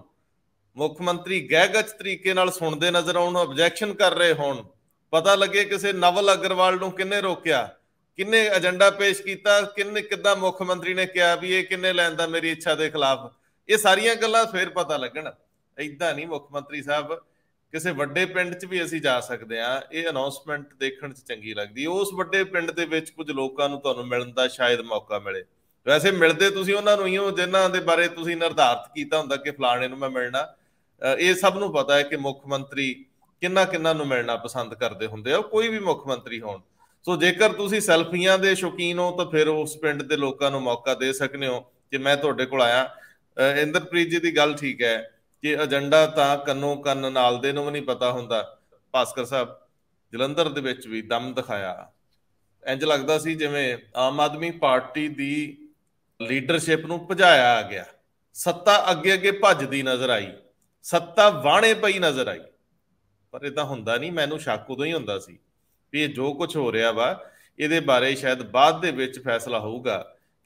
ਮੁੱਖ ਮੰਤਰੀ ਗਹਿਗਚ ਤਰੀਕੇ ਨਾਲ ਸੁਣਦੇ ਨਜ਼ਰ ਆਉਣ, ਆਬਜੈਕਸ਼ਨ ਕਰ ਰਹੇ ਹੋਣ, ਪਤਾ ਲੱਗੇ ਕਿਸੇ ਨਵਲ ਅਗਰਵਾਲ ਨੂੰ ਕਿੰਨੇ ਰੋਕਿਆ, ਕਿੰਨੇ ਏਜੰਡਾ ਪੇਸ਼ ਕੀਤਾ, ਕਿੰਨੇ ਕਿੱਦਾਂ ਮੁੱਖ ਮੰਤਰੀ ਨੇ ਕਿਹਾ ਵੀ ਇਹ ਕਿੰਨੇ ਲੈਣ ਦਾ ਮੇਰੀ ਇੱਛਾ ਦੇ ਖਿਲਾਫ, ਇਹ ਸਾਰੀਆਂ ਗੱਲਾਂ ਫਿਰ ਪਤਾ ਲੱਗਣ। ਇਦਾਂ ਨਹੀਂ ਮੁੱਖ ਮੰਤਰੀ ਸਾਹਿਬ ਕਿਸੇ ਵੱਡੇ ਪਿੰਡ 'ਚ ਵੀ ਅਸੀਂ ਜਾ ਸਕਦੇ ਹਾਂ। ਇਹ ਅਨਾਉਂਸਮੈਂਟ ਦੇਖਣ 'ਚ ਚੰਗੀ ਲੱਗਦੀ। ਉਸ ਵੱਡੇ ਪਿੰਡ ਦੇ ਵਿੱਚ ਕੁਝ ਲੋਕਾਂ ਨੂੰ ਤੁਹਾਨੂੰ ਮਿਲਣ ਦਾ ਸ਼ਾਇਦ ਮੌਕਾ ਮਿਲੇ। ਵੈਸੇ ਮਿਲਦੇ ਤੁਸੀਂ ਉਹਨਾਂ ਨੂੰ ਹੀ ਹੋ ਜਿਨ੍ਹਾਂ ਦੇ ਬਾਰੇ ਤੁਸੀਂ ਨਿਰਧਾਰਤ ਕੀਤਾ ਹੁੰਦਾ ਕਿ ਫਲਾਣੇ ਨੂੰ ਮੈਂ ਮਿਲਣਾ। ਇਹ ਸਭ ਨੂੰ ਪਤਾ ਹੈ ਕਿ ਮੁੱਖ ਮੰਤਰੀ ਕਿੰਨਾ ਕਿੰਨਾ ਨੂੰ ਮਿਲਣਾ ਪਸੰਦ ਕਰਦੇ ਹੁੰਦੇ ਆ, ਕੋਈ ਵੀ ਮੁੱਖ ਮੰਤਰੀ ਹੋਣ। ਸੋ ਜੇਕਰ ਤੁਸੀਂ ਸੈਲਫੀਆਂ ਦੇ ਸ਼ੌਕੀਨ ਹੋ ਤਾਂ ਫਿਰ ਉਸ ਪਿੰਡ ਦੇ ਲੋਕਾਂ ਨੂੰ ਮੌਕਾ ਦੇ ਸਕਦੇ ਹੋ ਕਿ ਮੈਂ ਤੁਹਾਡੇ ਕੋਲ ਆਇਆ। ਇੰਦਰਪ੍ਰੀਤ ਜੀ ਦੀ ਗੱਲ ਠੀਕ ਹੈ ਕਿ ਏਜੰਡਾ ਤਾਂ ਕੰਨੋਂ ਕੰਨ ਨਾਲ ਦੇ ਨੂੰ ਵੀ ਨਹੀਂ ਪਤਾ ਹੁੰਦਾ। ਭਾਸਕਰ ਸਾਹਿਬ ਜਲੰਧਰ ਦੇ ਵਿੱਚ ਵੀ ਦਮ ਦਿਖਾਇਆ, ਇੰਜ ਲੱਗਦਾ ਸੀ ਜਿਵੇਂ ਆਮ ਆਦਮੀ ਪਾਰਟੀ ਦੀ ਲੀਡਰਸ਼ਿਪ ਨੂੰ ਭਜਾਇਆ ਗਿਆ। ਸੱਤਾ ਅੱਗੇ ਅੱਗੇ ਭੱਜਦੀ ਨਜ਼ਰ ਆਈ, ਸੱਤਾ ਵਾਹਣੇ ਪਈ ਨਜ਼ਰ ਆਈ, ਪਰ ਇਹ ਤਾਂ ਹੁੰਦਾ ਨਹੀਂ। ਮੈਨੂੰ ਸ਼ੱਕ ਉਦੋਂ ਹੀ ਹੁੰਦਾ ਸੀ ਵੀ ਇਹ ਜੋ ਕੁਝ ਹੋ ਰਿਹਾ ਵਾ ਇਹਦੇ ਬਾਰੇ ਸ਼ਾਇਦ ਬਾਅਦ ਦੇ ਵਿੱਚ ਫੈਸਲਾ ਹੋਊਗਾ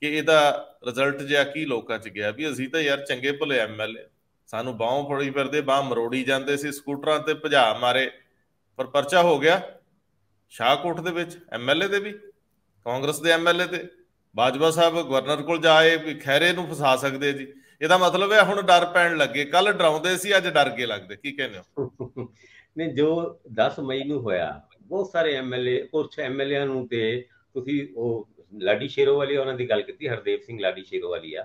ਕਿ ਇਹਦਾ ਰਿਜ਼ਲਟ ਜਿਹਾ ਕੀ ਲੋਕਾਂ 'ਚ ਗਿਆ। ਵੀ ਅਸੀਂ ਤਾਂ ਯਾਰ ਚੰਗੇ ਭਲੇ ਐਮ ਐਲ ਏ, ਸਾਨੂੰ ਬਾਹੋਂ ਫੜੀ ਫਿਰਦੇ, ਬਾਹ ਮਰੋੜੀ ਜਾਂਦੇ ਸੀ, ਸਕੂਟਰਾਂ ਤੇ ਭਜਾ ਮਾਰੇ, ਪਰ ਪਰਚਾ ਹੋ ਗਿਆ ਸ਼ਾਹਕੋਟ ਦੇ ਵਿੱਚ ਐਮ ਐਲ ਏ ਤੇ ਵੀ, ਕਾਂਗਰਸ ਦੇ ਐਮ ਐਲ ਏ ਤੇ। ਬਾਜਵਾ ਸਾਹਿਬ ਗਵਰਨਰ ਕੋਲ ਜਾਏ ਵੀ ਖੈਰੇ ਨੂੰ ਫਸਾ ਸਕਦੇ ਜੀ। ਇਹਦਾ ਮਤਲਬ ਹੈ ਹੁਣ ਡਰ ਪੈਣ ਲੱਗੇ। ਕੱਲ ਡਰਾਉਂਦੇ ਸੀ, ਅੱਜ ਡਰ ਕੇ ਲੱਗਦੇ। ਕੀ ਕਹਿੰਦੇ ਹੋ? ਨਹੀਂ, ਜੋ ਦਸ ਮਈ ਨੂੰ ਹੋਇਆ ਬਹੁਤ ਸਾਰੇ ਐਮ ਐਲ ਏ, ਕੁਛ ਐਮ ਐਲ ਏ ਨੂੰ ਤੇ ਤੁਸੀਂ ਉਹ ਲਾਡੀ ਸ਼ੇਰੋ ਵਾਲੀ ਉਹਨਾਂ ਦੀ ਗੱਲ ਕੀਤੀ, ਹਰਦੇਵ ਸਿੰਘ ਲਾਡੀ ਸ਼ੇਰੋ ਵਾਲੀ ਆ,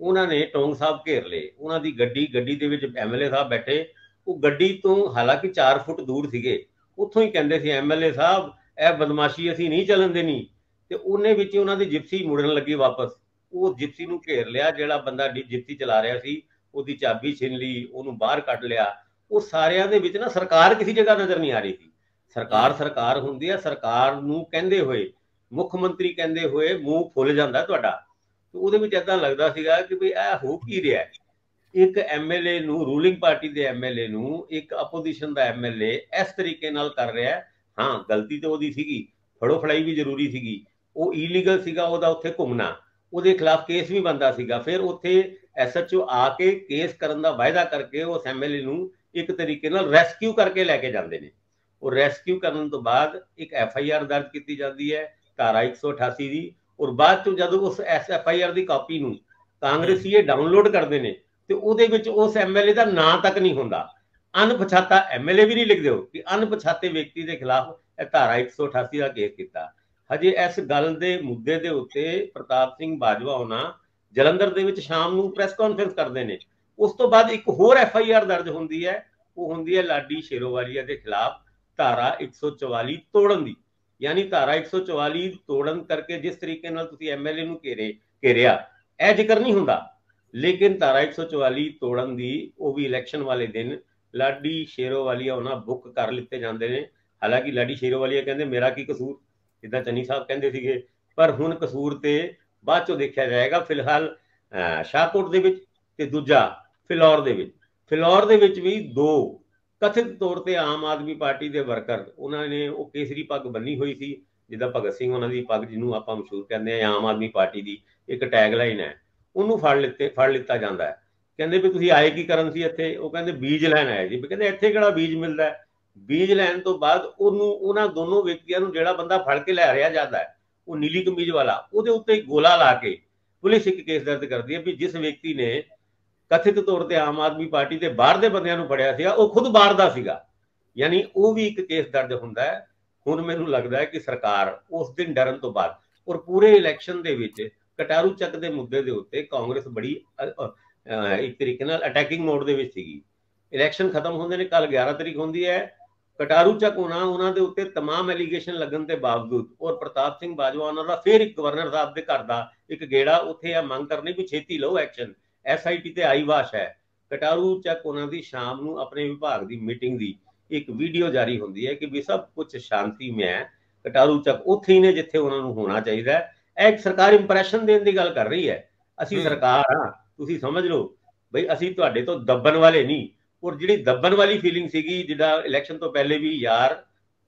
ਉਹਨਾਂ ਨੇ ਟੌਂਗ ਸਾਹਿਬ ਘੇਰ ਲਏ। ਉਹਨਾਂ ਦੀ ਗੱਡੀ ਗੱਡੀ ਦੇ ਵਿੱਚ ਐਮ ਐਲ ਏ ਸਾਹਿਬ ਬੈਠੇ, ਉਹ ਗੱਡੀ ਤੋਂ ਹਾਲਾਂਕਿ ਚਾਰ ਫੁੱਟ ਦੂਰ ਸੀਗੇ, ਉੱਥੋਂ ਹੀ ਕਹਿੰਦੇ ਸੀ ਐਮ ਐਲ ਏ ਸਾਹਿਬ ਇਹ ਬਦਮਾਸ਼ੀ ਅਸੀਂ ਨਹੀਂ ਚੱਲਣ ਦੇਣੀ। ਤੇ ਉਹਨੇ ਵਿੱਚ ਉਹਨਾਂ ਦੀ ਜਿਪਸੀ ਮੁੜਨ ਲੱਗੀ ਵਾਪਸ, ਉਹ ਜਿਪਸੀ ਨੂੰ ਘੇਰ ਲਿਆ, ਜਿਹੜਾ ਬੰਦਾ ਜਿਪਸੀ ਚਲਾ ਰਿਹਾ ਸੀ ਉਹਦੀ ਚਾਬੀ ਛਿਨ ਲਈ, ਉਹਨੂੰ ਬਾਹਰ ਕੱਢ ਲਿਆ। ਉਹ ਸਾਰਿਆਂ ਦੇ ਵਿੱਚ ਨਾ ਸਰਕਾਰ ਕਿਸੇ ਜਗ੍ਹਾ ਨਜ਼ਰ ਨਹੀਂ ਆ ਰਹੀ ਸੀ। ਸਰਕਾਰ ਸਰਕਾਰ ਹੁੰਦੀ ਆ, ਸਰਕਾਰ ਨੂੰ ਕਹਿੰਦੇ ਹੋਏ, ਮੁੱਖ ਮੰਤਰੀ ਕਹਿੰਦੇ ਹੋਏ ਮੂੰਹ ਫੁੱਲ ਜਾਂਦਾ ਤੁਹਾਡਾ। ਤੇ ਉਹਦੇ ਵਿੱਚ ਏਦਾਂ ਲੱਗਦਾ ਸੀਗਾ ਕਿ ਵੀ ਇਹ ਹੋ ਕੀ ਰਿਹਾ। ਇੱਕ ਐਮ ਐਲ ਏ ਨੂੰ, ਰੂਲਿੰਗ ਪਾਰਟੀ ਦੇ ਐਮ ਐਲ ਏ ਨੂੰ, ਇੱਕ ਆਪੋਜੀਸ਼ਨ ਦਾ ਐਮ ਐਲ ਏ ਇਸ ਤਰੀਕੇ ਨਾਲ ਕਰ ਰਿਹਾ। ਹਾਂ, ਗਲਤੀ ਤਾਂ ਉਹਦੀ ਸੀਗੀ, ਫੜੋ ਫੜਾਈ ਵੀ ਜ਼ਰੂਰੀ ਸੀਗੀ, ਉਹ ਇਲੀਗਲ ਸੀਗਾ ਉਹਦਾ ਉੱਥੇ ਘੁੰਮਣਾ, ਉਹਦੇ ਖਿਲਾਫ ਕੇਸ ਵੀ ਬਣਦਾ ਸੀਗਾ। ਫਿਰ ਉੱਥੇ ਐਸ ਐਚ ਓ ਆ ਕੇ ਕੇਸ ਕਰਨ ਦਾ ਵਾਅਦਾ ਕਰਕੇ ਉਸ ਐਮ ਐਲ ਏ ਨੂੰ ਇੱਕ ਤਰੀਕੇ ਨਾਲ ਰੈਸਕਿਊ ਕਰਕੇ ਲੈ ਕੇ ਜਾਂਦੇ ਨੇ। ਉਹ ਰੈਸਕਿਊ ਕਰਨ ਤੋਂ ਬਾਅਦ ਇੱਕ ਐਫ ਆਈ ਆਰ ਦਰਜ ਕੀਤੀ ਜਾਂਦੀ ਹੈ ਧਾਰਾ ਇੱਕ ਸੌ ਅਠਾਸੀ ਦੀ, ਔਰ ਬਾਅਦ ਚੋਂ ਜਦੋਂ ਉਸ ਐਫ ਆਈ ਆਰ ਦੀ ਕਾਪੀ ਨੂੰ ਕਾਂਗਰਸੀਏ ਡਾਊਨਲੋਡ ਕਰਦੇ ਨੇ ਤੇ ਉਹਦੇ ਵਿੱਚ ਉਸ ਐਮ ਐਲ ਏ ਦਾ ਨਾਂ ਤੱਕ ਨਹੀਂ ਹੁੰਦਾ, ਅਣਪਛਾਤਾ ਐਮ ਐਲ ਏ ਵੀ ਨਹੀਂ ਲਿਖਦੇ ਹੋ ਕਿ ਅਣਪਛਾਤੇ ਵਿਅਕਤੀ ਦੇ ਖਿਲਾਫ ਇਹ ਧਾਰਾ ਇੱਕ ਸੌ ਅਠਾਸੀ ਦਾ ਕੇਸ ਕੀਤਾ। ਹਜੇ ਇਸ ਗੱਲ ਦੇ ਮੁੱਦੇ ਦੇ ਉੱਤੇ ਪ੍ਰਤਾਪ ਸਿੰਘ ਬਾਜਵਾ ਹੋਣਾ ਜਲੰਧਰ ਦੇ ਵਿੱਚ ਸ਼ਾਮ ਨੂੰ ਪ੍ਰੈਸ ਕਾਨਫਰੰਸ ਕਰਦੇ ਨੇ। ਉਸ ਤੋਂ ਬਾਅਦ ਇੱਕ ਹੋਰ ਐਫ ਆਈ ਆਰ ਦਰਜ ਹੁੰਦੀ ਹੈ, ਉਹ ਹੁੰਦੀ ਹੈ ਲਾਡੀ ਸ਼ੇਰੋਵਾਲੀਆ ਦੇ ਖਿਲਾਫ ਧਾਰਾ ਇੱਕ ਸੌ ਚੁਤਾਲੀ ਤੋੜਨ ਦੀ। ਯਾਨੀ ਧਾਰਾ ਇੱਕ ਸੌ ਚੁਤਾਲੀ ਤੋੜਨ ਕਰਕੇ ਜਿਸ ਤਰੀਕੇ ਨਾਲ ਤੁਸੀਂ ਐਮ ਐਲ ਏ ਨੂੰ ਘੇਰੇ ਘੇਰਿਆ ਇਹ ਜ਼ਿਕਰ ਨਹੀਂ ਹੁੰਦਾ, ਲੇਕਿਨ ਧਾਰਾ ਇੱਕ ਸੌ ਚੁਤਾਲੀ ਤੋੜਨ ਦੀ ਉਹ ਵੀ ਇਲੈਕਸ਼ਨ ਵਾਲੇ ਦਿਨ ਲਾਡੀ ਸ਼ੇਰੋਵਾਲੀਆ ਉਹਨਾਂ ਬੁੱਕ ਕਰ ਲਿੱਤੇ ਜਾਂਦੇ ਨੇ। ਹਾਲਾਂਕਿ ਲਾਡੀ ਸ਼ੇਰੋਵਾਲੀਆ ਕਹਿੰਦੇ ਮੇਰਾ ਕੀ ਕਸੂਰ, ਜਿੱਦਾਂ ਚੰਨੀ ਸਾਹਿਬ ਕਹਿੰਦੇ ਸੀਗੇ, ਪਰ ਹੁਣ ਕਸੂਰ ਤੇ ਬਾਅਦ ਚੋਂ ਦੇਖਿਆ ਜਾਏਗਾ। ਫਿਲਹਾਲ ਸ਼ਾਹਕੋਟ ਦੇ ਵਿੱਚ ਤੇ ਦੂਜਾ ਫਿਲੌਰ ਦੇ ਵਿੱਚ, ਫਿਲੌਰ ਦੇ ਵਿੱਚ ਵੀ ਦੋ ਕਥਿਤ ਤੌਰ ਤੇ ਆਮ ਆਦਮੀ ਪਾਰਟੀ ਦੇ ਵਰਕਰ, ਉਹਨਾਂ ਨੇ ਉਹ ਕੇਸਰੀ ਪੱਗ ਬੰਨੀ ਹੋਈ ਸੀ, ਜਿੱਦਾਂ ਭਗਤ ਸਿੰਘ ਉਹਨਾਂ ਦੀ ਪੱਗ ਜਿਹਨੂੰ ਆਪਾਂ ਮਸ਼ਹੂਰ ਕਹਿੰਦੇ ਆ, ਆਮ ਆਦਮੀ ਪਾਰਟੀ ਦੀ ਇੱਕ ਟੈਗ ਲਾਈਨ ਹੈ, ਉਹਨੂੰ ਫੜ ਲਿੱਤੇ ਫੜ ਲਿੱਤਾ ਜਾਂਦਾ ਹੈ। ਕਹਿੰਦੇ ਵੀ ਤੁਸੀਂ ਆਏ ਕੀ ਕਰਨ ਸੀ ਇੱਥੇ? ਉਹ ਕਹਿੰਦੇ ਬੀਜ ਲੈਣ ਆਏ ਜੀ। ਵੀ ਕਹਿੰਦੇ ਇੱਥੇ ਕਿਹੜਾ ਬੀਜ ਮਿਲਦਾ? ਬੀਜ ਲੈਣ ਤੋਂ ਬਾਅਦ ਉਹਨੂੰ, ਉਹਨਾਂ ਦੋਨੋਂ ਵਿਅਕਤੀਆਂ ਨੂੰ, ਜਿਹੜਾ ਬੰਦਾ ਫੜ ਕੇ ਲੈ ਰਿਹਾ ਜਾਂਦਾ ਹੈ ਉਹ ਨੀਲੀ ਕਮੀਜ਼ ਵਾਲਾ, ਉਹਦੇ ਉੱਤੇ ਗੋਲਾ ਲਾ ਕੇ ਪੁਲਿਸ ਇੱਕ ਕੇਸ ਦਰਜ ਕਰਦੀ ਹੈ ਵੀ ਜਿਸ ਵਿਅਕਤੀ ਨੇ ਕਥਿਤ ਤੌਰ ਤੇ ਆਮ ਆਦਮੀ ਪਾਰਟੀ ਦੇ ਬਾਹਰ ਦੇ ਬੰਦਿਆਂ ਨੂੰ ਫੜਿਆ ਸੀਗਾ ਉਹ ਖੁਦ ਬਾਹਰ ਦਾ ਸੀਗਾ। ਯਾਨੀ ਉਹ ਵੀ ਇੱਕ ਕੇਸ ਦਰਜ ਹੁੰਦਾ ਹੈ। ਹੁਣ ਮੈਨੂੰ ਲੱਗਦਾ ਹੈ ਕਿ ਸਰਕਾਰ ਉਸ ਦਿਨ ਡਰਨ ਤੋਂ ਬਾਅਦ, ਔਰ ਪੂਰੇ ਇਲੈਕਸ਼ਨ ਦੇ ਵਿੱਚ ਕਟਾਰੂ ਚੱਕ ਦੇ ਮੁੱਦੇ ਦੇ ਉੱਤੇ ਕਾਂਗਰਸ ਬੜੀ ਇੱਕ ਤਰੀਕੇ ਨਾਲ ਅਟੈਕਿੰਗ ਮੋਡ ਦੇ ਵਿੱਚ ਸੀਗੀ। ਇਲੈਕਸ਼ਨ ਖਤਮ ਹੁੰਦੇ ਨੇ, ਕੱਲ ਗਿਆਰਾਂ ਤਰੀਕ ਹੁੰਦੀ ਹੈ, ਕਟਾਰੂ ਚੱਕ ਹੋਣਾ, ਉਹਨਾਂ ਦੇ ਉੱਤੇ ਤਮਾਮ ਐਲੀਗੇਸ਼ਨ ਲੱਗਣ ਦੇ ਬਾਵਜੂਦ, ਔਰ ਪ੍ਰਤਾਪ ਸਿੰਘ ਬਾਜਵਾ ਉਹਨਾਂ ਦਾ ਫਿਰ ਇੱਕ ਗਵਰਨਰ ਸਾਹਿਬ ਦੇ ਘਰ ਦਾ ਇੱਕ ਗੇੜਾ, ਉੱਥੇ ਇਹ ਮੰਗ ਕਰਨੀ ਵੀ ਛੇਤੀ ਲਓ ਐਕਸ਼ਨ, ਐਸ ਆਈ ਟੀ ਤੇ ਆਈ ਵਾਸ਼ ਹੈ। ਕਟਾਰੂ ਚੱਕ ਉਹਨਾਂ ਦੀ ਸ਼ਾਮ ਨੂੰ ਆਪਣੇ ਵਿਭਾਗ ਦੀ ਮੀਟਿੰਗ ਦੀ ਇੱਕ ਵੀਡੀਓ ਜਾਰੀ ਹੁੰਦੀ ਹੈ ਕਿ ਵੀ ਸਭ ਕੁਝ ਸ਼ਾਂਤੀ ਮੈਂ ਹੈ, ਕਟਾਰੂ ਚੱਕ ਉੱਥੇ ਹੀ ਨੇ ਜਿੱਥੇ ਉਹਨਾਂ ਨੂੰ ਹੋਣਾ ਚਾਹੀਦਾ। ਇਹ ਇੱਕ ਸਰਕਾਰ ਇੰਪਰੈਸ਼ਨ ਦੇਣ ਦੀ ਗੱਲ ਕਰ ਰਹੀ ਹੈ, ਅਸੀਂ ਸਰਕਾਰ ਹਾਂ, ਤੁਸੀਂ ਸਮਝ ਲਓ ਬਈ ਅਸੀਂ ਤੁਹਾਡੇ ਤੋਂ ਦੱਬਣ ਵਾਲੇ ਨਹੀਂ। ਔਰ ਜਿਹੜੀ ਦੱਬਣ ਵਾਲੀ ਫੀਲਿੰਗ ਸੀਗੀ, ਜਿਹੜਾ ਇਲੈਕਸ਼ਨ ਤੋਂ ਪਹਿਲੇ ਵੀ ਯਾਰ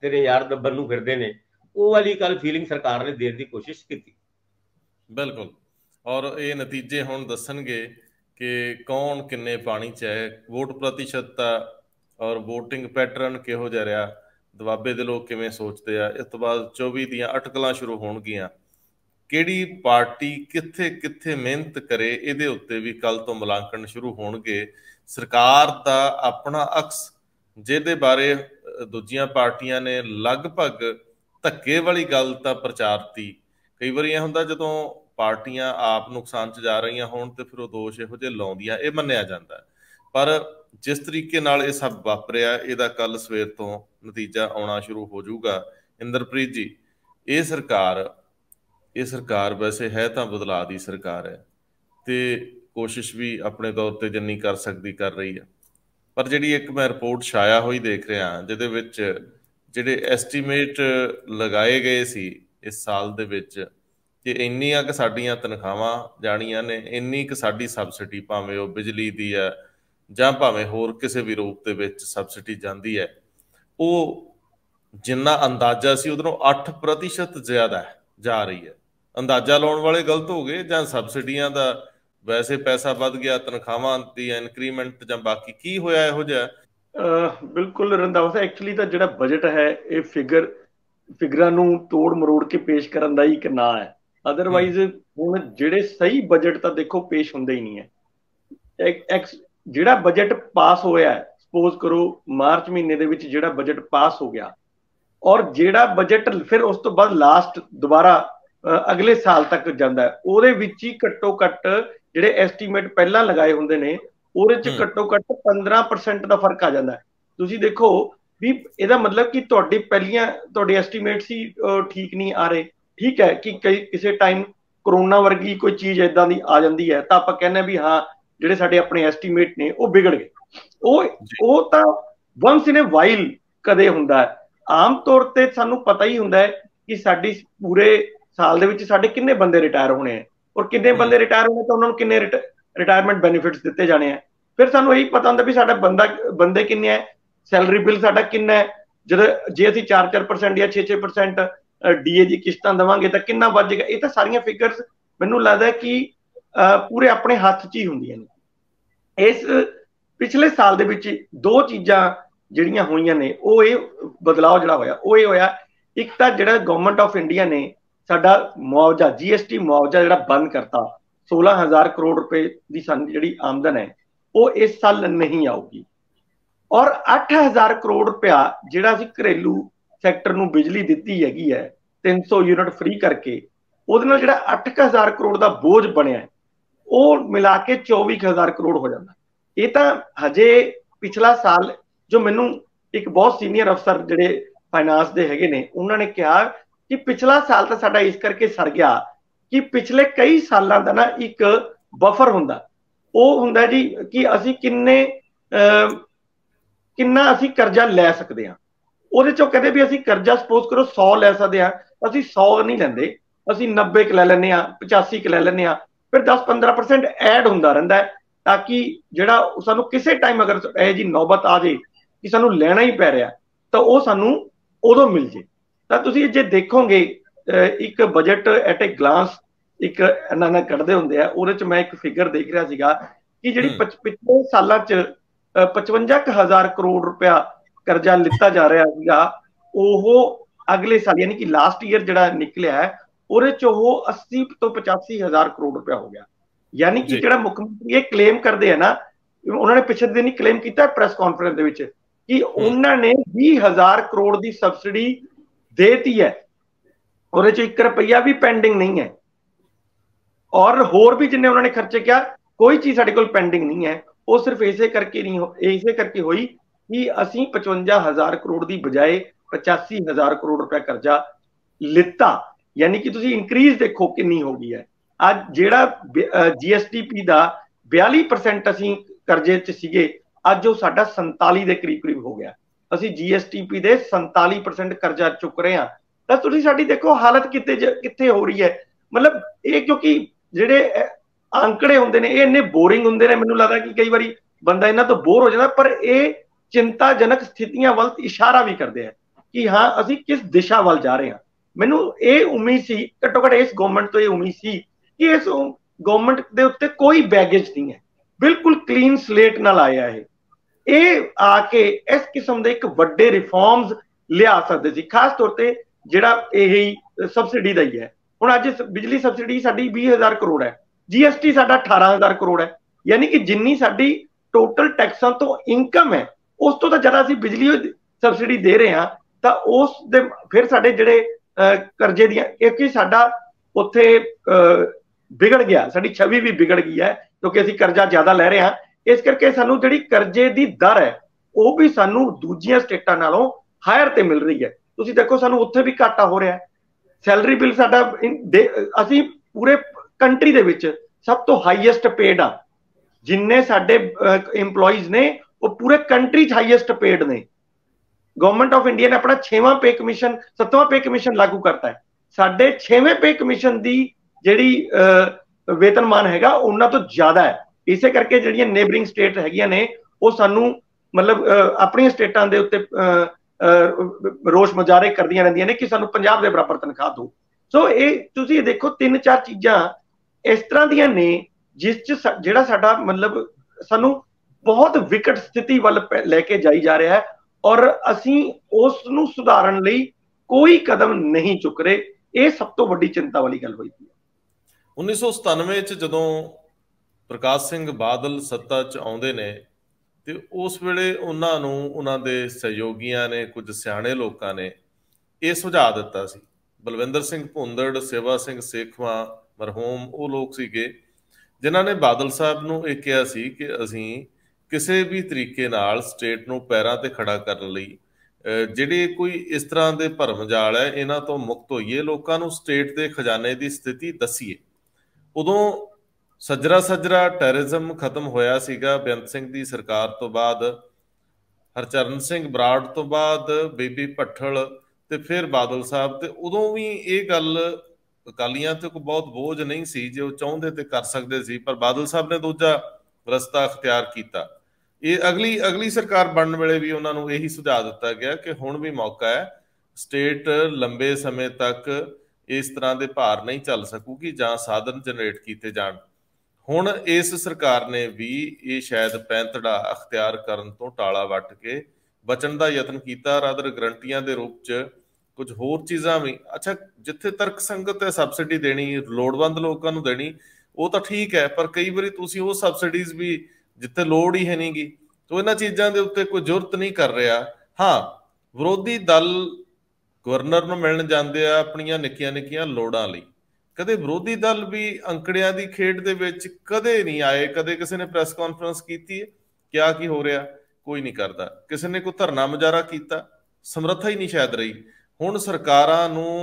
ਤੇਰੇ ਯਾਰ ਦੱਬਣ ਨੂੰ ਫਿਰਦੇ ਨੇ, ਉਹ ਵਾਲੀ ਕੱਲ ਫੀਲਿੰਗ ਸਰਕਾਰ ਨੇ ਦੇਣ ਦੀ ਕੋਸ਼ਿਸ਼ ਕੀਤੀ। ਬਿਲਕੁਲ, ਔਰ ਇਹ ਨਤੀਜੇ ਹੁਣ ਦੱਸਣਗੇ ਕਿ ਕੌਣ ਕਿੰਨੇ ਪਾਣੀ 'ਚ ਹੈ, ਵੋਟ ਪ੍ਰਤੀਸ਼ਤ ਔਰ ਵੋਟਿੰਗ ਪੈਟਰਨ ਕਿਹੋ ਜਿਹਾ ਰਿਹਾ, ਦੁਆਬੇ ਦੇ ਲੋਕ ਕਿਵੇਂ ਸੋਚਦੇ ਆ। ਇਸ ਤੋਂ ਬਾਅਦ ਚੌਵੀ ਦੀਆਂ ਅਟਕਲਾਂ ਸ਼ੁਰੂ ਹੋਣਗੀਆਂ, ਕਿਹੜੀ ਪਾਰਟੀ ਕਿੱਥੇ ਕਿੱਥੇ ਮਿਹਨਤ ਕਰੇ ਇਹਦੇ ਉੱਤੇ ਵੀ ਕੱਲ ਤੋਂ ਮੁਲਾਂਕਣ ਸ਼ੁਰੂ ਹੋਣਗੇ। ਸਰਕਾਰ ਦਾ ਆਪਣਾ ਅਕਸ जिहदे बारे दूजियां पार्टियां ने लगभग धक्के वाली गल तां प्रचारती। कई बार यह हुंदा जदों पार्टियां आप नुकसान च जा रही होण ते फिर दोष इहो जिहे लाउंदियां, इह मन्निया जांदा। पर जिस तरीके नाल इह सब वापरिया इहदा कल सवेर तों नतीजा आउणा शुरू हो जाऊगा। इंद्रप्रीत जी, ਇਹ सरकार ਇਹ सरकार वैसे है तो बदलाव की सरकार है तो कोशिश भी अपने तौर पर जिन्नी कर सकती कर रही है, पर जी एक मैं रिपोर्ट छाया हुई देख रहा जिहदे जिहड़े एस्टीमेट लगाए गए सी इस साल दे विच कि इन्नियां क साडीआं तनखावां जाणीआं ने, इन्नी क साडी सबसिडी भावें वो बिजली दी है जां भावें होर किसी भी रूप दे विच सबसिडी जांदी है, वो जिन्ना अंदाजा सी उधरों अठ प्रतिशत ज्यादा है जा रही है। अंदाजा लाने वाले गलत हो गए जां सबसिडियां दा वैसे पैसा बढ़ गया, तनखावां दी इंक्रीमेंट जां बाकी की होया इहो जिहा। बिल्कुल रंधावा साहब, एक्चुअली तो जिहड़ा बजट है ये फिगर फिगरां नूं तोड़ मरोड़ के पेश करन दा ही इक ना है, अदरवाइज हुण जिहड़े सही बजट तां देखो पेश हुंदे ही नहीं है। एक जिहड़ा बजट पास होया है, सपोज करो मार्च महीने दे विच जिहड़ा बजट पास हो गया और जिहड़ा बजट फिर उस तो बाद लास्ट दोबारा अगले साल तक जांदा है, उहदे विच ही घट्टो घट्ट जिहड़े एस्टीमेट पहला लगाए हुंदे ने उहदे च घट्टो घट्ट पंद्रह परसेंट का फर्क आ जांदा है। तुसीं देखो भी इहदा मतलब कि तुहाडे पहलियां तुहाडे एस्टीमेट सी ठीक नहीं आ रहे। ठीक है कि कई किसी टाइम करोना वर्गी कोई चीज़ इदां दी आ जांदी है तो आपां कहने भी हाँ जिहड़े साडे अपने एस्टीमेट ने वो बिगड़ गए, वो वो तां वंस इन ए वाइल कदे हुंदा है। आम तौर ते सानू पता ही हुंदा है कि साडी पूरे साल दे विच साडे किन्ने बंदे रिटायर होने हैं और किन्ने बंदे रिटायर होने तो उन्होंने किन्ने रिटा रिटायरमेंट बेनीफिट्स दिते जाने हैं। फिर सानू यही पता हुंदा भी साडा बंदा बंदे किन्ने है, सैलरी बिल साडा किन्ना है, जद जे असीं चार चार परसेंट या छे छे परसेंट डीए दी किश्तां देवांगे तो किन्ना वध जाएगा। ये तो सारियां फिगरस मैनू लगता है कि पूरे अपने हथ च ही हुंदियां ने। इस पिछले साल दे विच दो चीज़ां ਜਿਹੜੀਆਂ ਹੋਈਆਂ ਨੇ ਉਹ ਇਹ ਬਦਲਾਅ ਜਿਹੜਾ ਹੋਇਆ ਉਹ ਇਹ ਹੋਇਆ, ਇੱਕ ਤਾਂ ਜਿਹੜਾ ਗਵਰਨਮੈਂਟ ਆਫ ਇੰਡੀਆ ਨੇ ਸਾਡਾ ਮੁਆਵਜ਼ਾ ਜੀਐਸਟੀ ਮੁਆਵਜ਼ਾ ਜਿਹੜਾ ਬੰਦ ਕਰਤਾ, ਸੋਲਾਂ ਹਜ਼ਾਰ ਕਰੋੜ ਰੁਪਏ ਦੀ ਸਾਡੀ ਜਿਹੜੀ ਆਮਦਨ ਹੈ ਉਹ ਇਸ ਸਾਲ ਨਹੀਂ ਆਊਗੀ ਔਰ ਅੱਠ ਹਜ਼ਾਰ ਕਰੋੜ ਰੁਪਇਆ ਜਿਹੜਾ ਅਸੀਂ ਘਰੇਲੂ ਸੈਕਟਰ ਨੂੰ ਬਿਜਲੀ ਦਿੱਤੀ ਹੈਗੀ ਹੈ ਤਿੰਨ ਸੌ ਯੂਨਿਟ ਫ੍ਰੀ ਕਰਕੇ, ਉਹਦੇ ਨਾਲ ਜਿਹੜਾ ਅੱਠ ਹਜ਼ਾਰ ਕਰੋੜ ਦਾ ਬੋਝ ਬਣਿਆ ਉਹ ਮਿਲਾ ਕੇ ਚੌਵੀ ਹਜ਼ਾਰ ਕਰੋੜ ਹੋ ਜਾਂਦਾ। ਇਹ ਤਾਂ ਹਜੇ ਪਿਛਲਾ ਸਾਲ जो मैनू एक बहुत सीनियर अफसर जिहड़े फाइनांस दे हैगे ने उन्होंने कहा कि पिछला साल तो साडा इस करके सर गया कि पिछले कई सालों का ना एक बफर हुंदा, ओह हुंदा जी कि असीं किन्ने किन्ना असीं कर्जा लै सकदे हां। उहदे चों कहंदे भी असीं कर्जा सपोज करो सौ लै सकदे हां, असीं सौ नहीं लैंदे, असीं नब्बे क लै लैंदे हां, पचासी क लै लैंदे हां, फिर दस पंद्रह परसेंट ऐड हुंदा रहिंदा है ताकि जिहड़ा सानूं किसी टाइम अगर इहो जी नौबत आ जाए कि सानू लेना ही पै रहा तो वह सानू उदों मिल जे। तो तुसीं जे देखोगे एक बजट एट ए ग्लांस एक नाना कढ़दे हुंदे आ, उहदे च मैं एक फिगर देख रहा सीगा कि जिहड़ी पिछले सालां च पचवंजा हज़ार करोड़ रुपया कर्जा लिता जा रहा सीगा वह अगले साल यानी कि लास्ट ईयर जिहड़ा निकलिया है उहदे च वह अस्सी तो पचासी हज़ार करोड़ रुपया हो गया। यानी कि जिहड़ा मुख्यमंत्री ये क्लेम करदे आ ना, उन्होंने पिछले दिन ही क्लेम किया प्रेस कॉन्फ्रेंस दे विच कि उन्होंने बीस हजार करोड़ की सबसिडी देती है और एक रुपया भी पेंडिंग नहीं है और होर भी जिन्हें उन्होंने खर्चे किया कोई चीज साडे कोल पेंडिंग नहीं है। वो सिर्फ इसे करके नहीं हो इसे करके हुई कि असी पचवंजा हजार करोड़ की बजाय पचासी हजार करोड़ रुपया कर्जा लिता, यानी कि तुसी इंक्रीज देखो कितनी हो गई है। आज जेड़ा जीएसटीपी का बयाली परसेंट असी कर्जे सीगे अज वो साडा संताली के करीब करीब हो गया, असी जीएसटीपी दे संताली परसेंट कर्जा चुक रहे हैं। तो साडी देखो हालत किते किते हो रही है, मतलब ये क्योंकि जिहड़े आंकड़े हुंदे ने ये इन्ने बोरिंग हुंदे ने, मैनूं लगदा कि कई बारी बंदा इन्हां तो बोर हो जाता, पर ये चिंताजनक स्थितियां वल इशारा भी करते हैं कि हाँ असी किस दिशा वाल जा रहे हैं। मैनूं ये उम्मीद सी घट्टो घट इस गवर्नमेंट तो ये उम्मीद सी कि इस गवर्नमेंट के उत्ते कोई बैगेज नहीं है, बिल्कुल क्लीन स्लेट नाल आया है ਇਹ ਆ ਕੇ ਇਸ ਕਿਸਮ ਦੇ ਇੱਕ ਵੱਡੇ ਰਿਫਾਰਮਸ ਲਿਆ ਸਕਦੇ ਸੀ, ਖਾਸ ਤੌਰ ਤੇ ਜਿਹੜਾ ਇਹ ਸਬਸਿਡੀ ਦਾ ਹੀ ਹੈ। ਹੁਣ ਅੱਜ ਬਿਜਲੀ ਸਬਸਿਡੀ ਸਾਡੀ ਵੀਹ ਹਜ਼ਾਰ ਕਰੋੜ ਹੈ, ਜੀਐਸਟੀ ਸਾਡਾ ਅਠਾਰਾਂ ਹਜ਼ਾਰ ਕਰੋੜ ਹੈ, ਯਾਨੀ ਕਿ ਜਿੰਨੀ ਸਾਡੀ ਟੋਟਲ ਟੈਕਸਾਂ ਤੋਂ ਇਨਕਮ ਹੈ उस तो जरा असीं बिजली सबसिडी दे रहे हैं तो उस दे फिर साडे जिहड़े करजे दियां एक ही साडा उत्थे बिगड़ गया, साडी छवि भी बिगड़ गई है क्योंकि असीं करजा ज़्यादा लै रहे हैं। इस करके सानू जिहड़ी करजे दी दर है वो भी सानू दूजियां स्टेटां नालों हायर ते मिल रही है। तुसीं देखो सानू उत्थे भी घाटा हो रहा है। सैलरी बिल साडा असीं पूरे कंट्री दे विच सब तो हाईएस्ट पेड आ, जिन्ने साडे एम्प्लॉइज ने वो पूरे कंट्री च हाईएस्ट पेड ने। गवर्नमेंट ऑफ इंडिया ने अपना छेवां पे कमीशन सत्तवां पे कमीशन लागू करता है। साढ़े छेवें पे कमीशन की जिहड़ी वेतनमान हैगा उन्हां तो ज्यादा है। इसे करके जिहड़ियां नेबरिंग स्टेट हैगियां ने वो सानू मतलब अपनी स्टेटां दे उत्ते रोष मुजाहरे करदियां रहिंदियां ने कि सानू पंजाब दे बराबर तनख्वाह दो। सो ये तुसीं देखो तीन चार चीज़ां इस तरह दियां ने जिस च जिहड़ा साडा मतलब सानू बहुत विकट स्थिति वाल लेके जाई जा रहा है और असीं उस नूं सुधारन लई कोई कदम नहीं चुक रहे। ये सब तो वड्डी चिंता वाली गल होई पई। उन्नीस सौ सतानवे च जदों प्रकाश सिंह बादल सत्ता च आउंदे ने ते उस वेले उन्हां नूं उन्हां दे सहयोगियां ने कुछ सियाणे लोकां ने ये सुझाव दिता सी। बलविंदर सिंह भोंडड़, सेवा सिंह सेखवा, मरहूम वो लोग सीगे जिन्हां ने बादल साहब नूं इह किहा सी कि असीं किसी भी तरीके नाल स्टेट नूं पैरां ते खड़ा करन लई जिहड़े कोई इस तरह के भरमजाल है इन्हां तों मुक्त होइए, लोकां नूं स्टेट दे खजाने की स्थिति दसीए। उदों सजरा सजरा टैररिज्म खत्म होया सीगा बेअंत सिंह दी सरकार तो बाद, हरचरण सिंह बराड़ तो बाद बीबी भट्टल ते फिर बादल साहब, ते उदों भी ये गल अकालियां ते कोई बहुत बोझ नहीं सी, जे वो चाहुंदे ते कर सकदे सी, पर बादल साहब ने दूजा रस्ता अख्तियार किया। ये अगली अगली सरकार बनने वेले भी उन्होंने यही सुझाव दिता गया कि हुण भी मौका है, स्टेट लंबे समय तक इस तरह के भार नहीं चल सकूगी जां साधन जनरेट किए जाण। हुण इस सरकार ने भी ये शायद पैंतड़ा अख्तियार करन तों टाला वट के बचण दा यतन किया, रादर गरंटियां दे रूप च कुछ होर चीज़ां भी। अच्छा, जिथे तर्क संगत है सबसिडी देनी लोड़वंद लोकां नूं देनी वो तो ठीक है, पर कई बार तुसीं वो सबसिडीज भी जिथे लोड़ ही है नहीं गी तो इन्हां चीज़ां दे उत्ते कोई जुरत नहीं कर रहा। हाँ, विरोधी दल गवर्नर नूं मिलण जांदे आ अपणियां निक्कियां निक्कियां लोड़ां लई। कदे विरोधी दल भी अंकड़ियां दी खेड दे विच कदे नहीं आए। कदे किसी ने प्रैस कॉन्फ्रेंस कीती क्या की हो रहा कोई नहीं करता, किसी ने कोई धरना मुजाहरा किया, समर्था ही नहीं शायद रही। हुण सरकारां नूं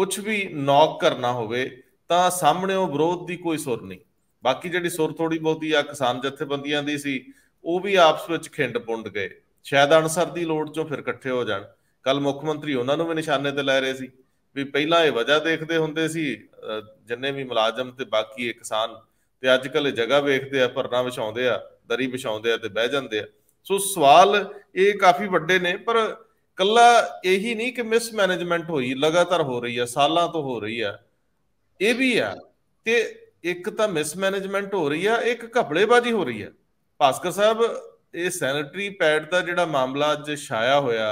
कुछ भी नॉक करना होवे तां सामणे वो विरोध की कोई सुर नहीं। बाकी जिहड़ी सुर थोड़ी बहुती आ किसान जथेबंदियां दी सी वो भी आपस विच खिंड पुंड गए, शायद अणसर की लोड़ चों फिर इकट्ठे हो जाण। कल मुख मंत्री उन्हां नूं भी निशाने ते लै रहे सी भी पहिलां इह वजह देखदे हुंदे सी जिन्ने भी मुलाजम ते बाकी इह किसान ते अजकल जगह वेखदे आ, भरना विछाउंदे आ, दरी विछाउंदे आ ते बह जांदे आ। सो सवाल ये काफ़ी वड्डे ने, पर कल्ला यही नहीं कि मिसमैनेजमेंट होई लगातार हो रही है, सालां तो हो रही है, ये भी है कि एक तो मिसमैनेजमेंट हो रही है, एक घपलेबाजी हो रही है। भास्कर साहब, ये सैनिटरी पैड का जिहड़ा मामला अज छाया होया,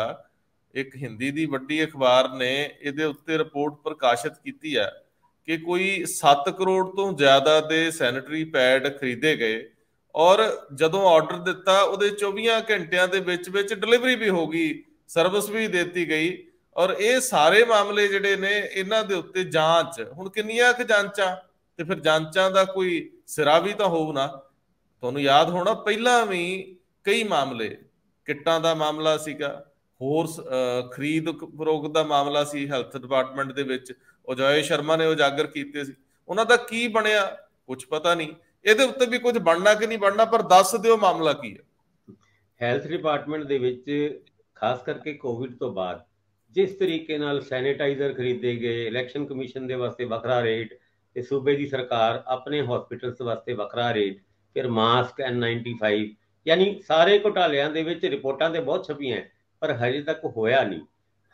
एक हिंदी की वड्डी अखबार ने इहदे उत्ते रिपोर्ट प्रकाशित की है कि कोई सत्त करोड़ तो ज़्यादा दे सैनिटरी पैड खरीदे गए और जदों ऑर्डर दिता उहदे चौबीस घंटियां दे विच विच डिलीवरी भी हो गई, सर्विस भी देती गई। और ये सारे मामले जिहड़े ने इन्हां दे उत्ते जांच हुण किन्नियां क जांचां ते फिर जांचां दा कोई सिरा भी तो हो ना। तुहानूं याद होना पहलां भी कई मामले, किट्टां दा मामला सीगा, होर खरीद फरोख्त दा मामला सी, हैल्थ डिपार्टमेंट दे विच अजोय शर्मा ने उजागर कीते सी, उन्हां दा की बणिया कुछ पता नहीं। इहदे उत्ते भी कुछ बनना कि नहीं बनना, पर दस दिओ मामला की है। हैल्थ डिपार्टमेंट दे विच खास करके कोविड तो बाद जिस तरीके नाल सैनिटाइजर खरीदे गए, इलैक्शन कमीशन दे वास्ते वखरा रेट, सूबे की सरकार अपने हॉस्पिटल्स वास्ते वखरा रेट, फिर मास्क एन नाइनटी फाइव, यानी सारे घोटालियां दे विच रिपोर्टां ते बहुत छपियां पर हजे तक होया नहीं।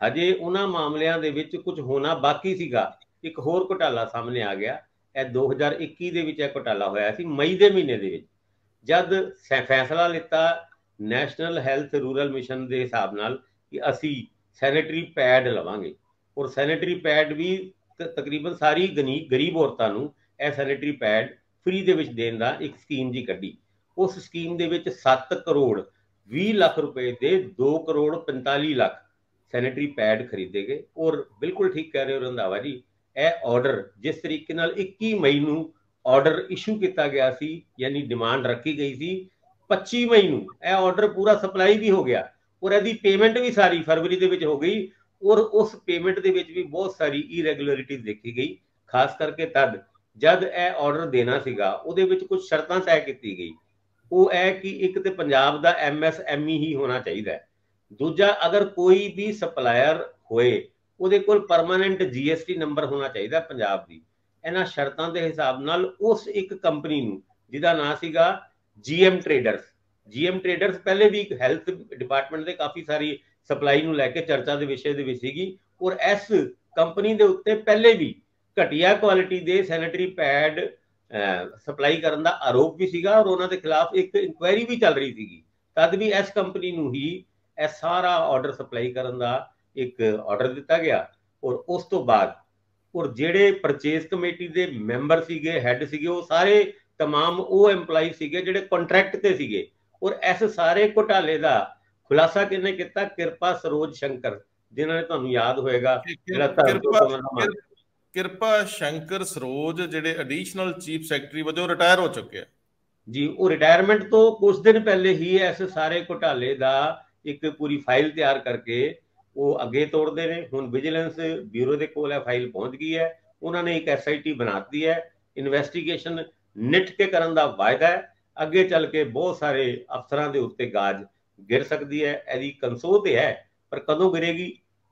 हजे उन्हां मामलियां दे विच कुछ होना बाकी सीगा। एक होर घोटाला सामने आ गया, ए दो हज़ार इक्की दे विच घोटाला होया सी मई दे महीने दे विच, जद फैसला लिता नैशनल हैल्थ रूरल मिशन दे हिसाब नाल कि असी सैनिटरी पैड लवांगे और सैनिटरी पैड भी तकरीबन सारी गनी गरीब औरतां नूं ए सैनिटरी पैड फ्री दे विच देन दा एक स्कीम जी कड्ढी। उस स्कीम दे विच सत्त करोड़ बीस लाख रुपए दे दो करोड़ पैंतालीस लाख सैनिटरी पैड खरीदे गए। और बिल्कुल ठीक कह रहे हो रंधावा जी, यह ऑर्डर जिस तरीके नाल इक्कीस मई नू ऑर्डर इशू किया गया सी, यानी डिमांड रखी गई सी, पच्चीस मई नू यह ऑर्डर पूरा सप्लाई भी हो गया और यदि पेमेंट भी सारी फरवरी दे विच हो गई और उस पेमेंट दे विच भी बहुत सारी इरेगुलरिटीज देखी गई, खास करके तद जद यह ऑर्डर देना सीगा उहदे विच कुछ शर्तां तय की गई। वह है कि एक तो पंजाब का एम एस एम ई ही होना चाहिए, दूजा अगर कोई भी सप्लायर होए उहदे कोल permanent G S T number होना चाहिए पंजाब की। इन्हां शर्तां के हिसाब नाल उस एक कंपनी नूं जिहदा नाम सीगा जीएम ट्रेडर्स, जीएम ट्रेडर्स पहले भी हैल्थ डिपार्टमेंट के काफ़ी सारी सप्लाई नूं लैके चर्चा के विषय दे विच सीगी और इस कंपनी के उत्ते पहले भी घटिया क्वालिटी के सैनिटरी पैड सप्लाई करने का आरोप भी सीगा और उन्होंने खिलाफ एक इंक्वायरी भी चल रही थी। तद भी इस कंपनी को ही यह सारा ऑर्डर सप्लाई करने का एक ऑर्डर दिता गया और उस तो बाद और जेडे परचेज कमेटी के मैंबर सीगे, हैड सीगे, वो सारे तमाम वो एम्पलाई सीगे जेडे कॉन्ट्रैक्ट ते सीगे और इस सारे घोटाले का खुलासा किसने किया? कृपा सरोज शंकर, जिन्होंने तुहानूं याद होएगा कृपा शंकर सरोज जिहड़े एडिशनल चीफ सैकटरी वजों रिटायर हो चुके हैं जी। वो रिटायरमेंट तो कुछ दिन पहले ही इस सारे घोटाले का एक पूरी फाइल तैयार करके वो अगे तोड़ते हैं। हुण विजिलेंस ब्यूरो के कोल फाइल पहुँच गई है, उन्होंने एक एस आई टी बनाती है, इन्वेस्टिगेशन निट के करन दा वायदा है। अगे चल के बहुत सारे अफसरों के उत्ते गाज गिर सकती है, यदि कंसोह तो है पर कदों गिरेगी,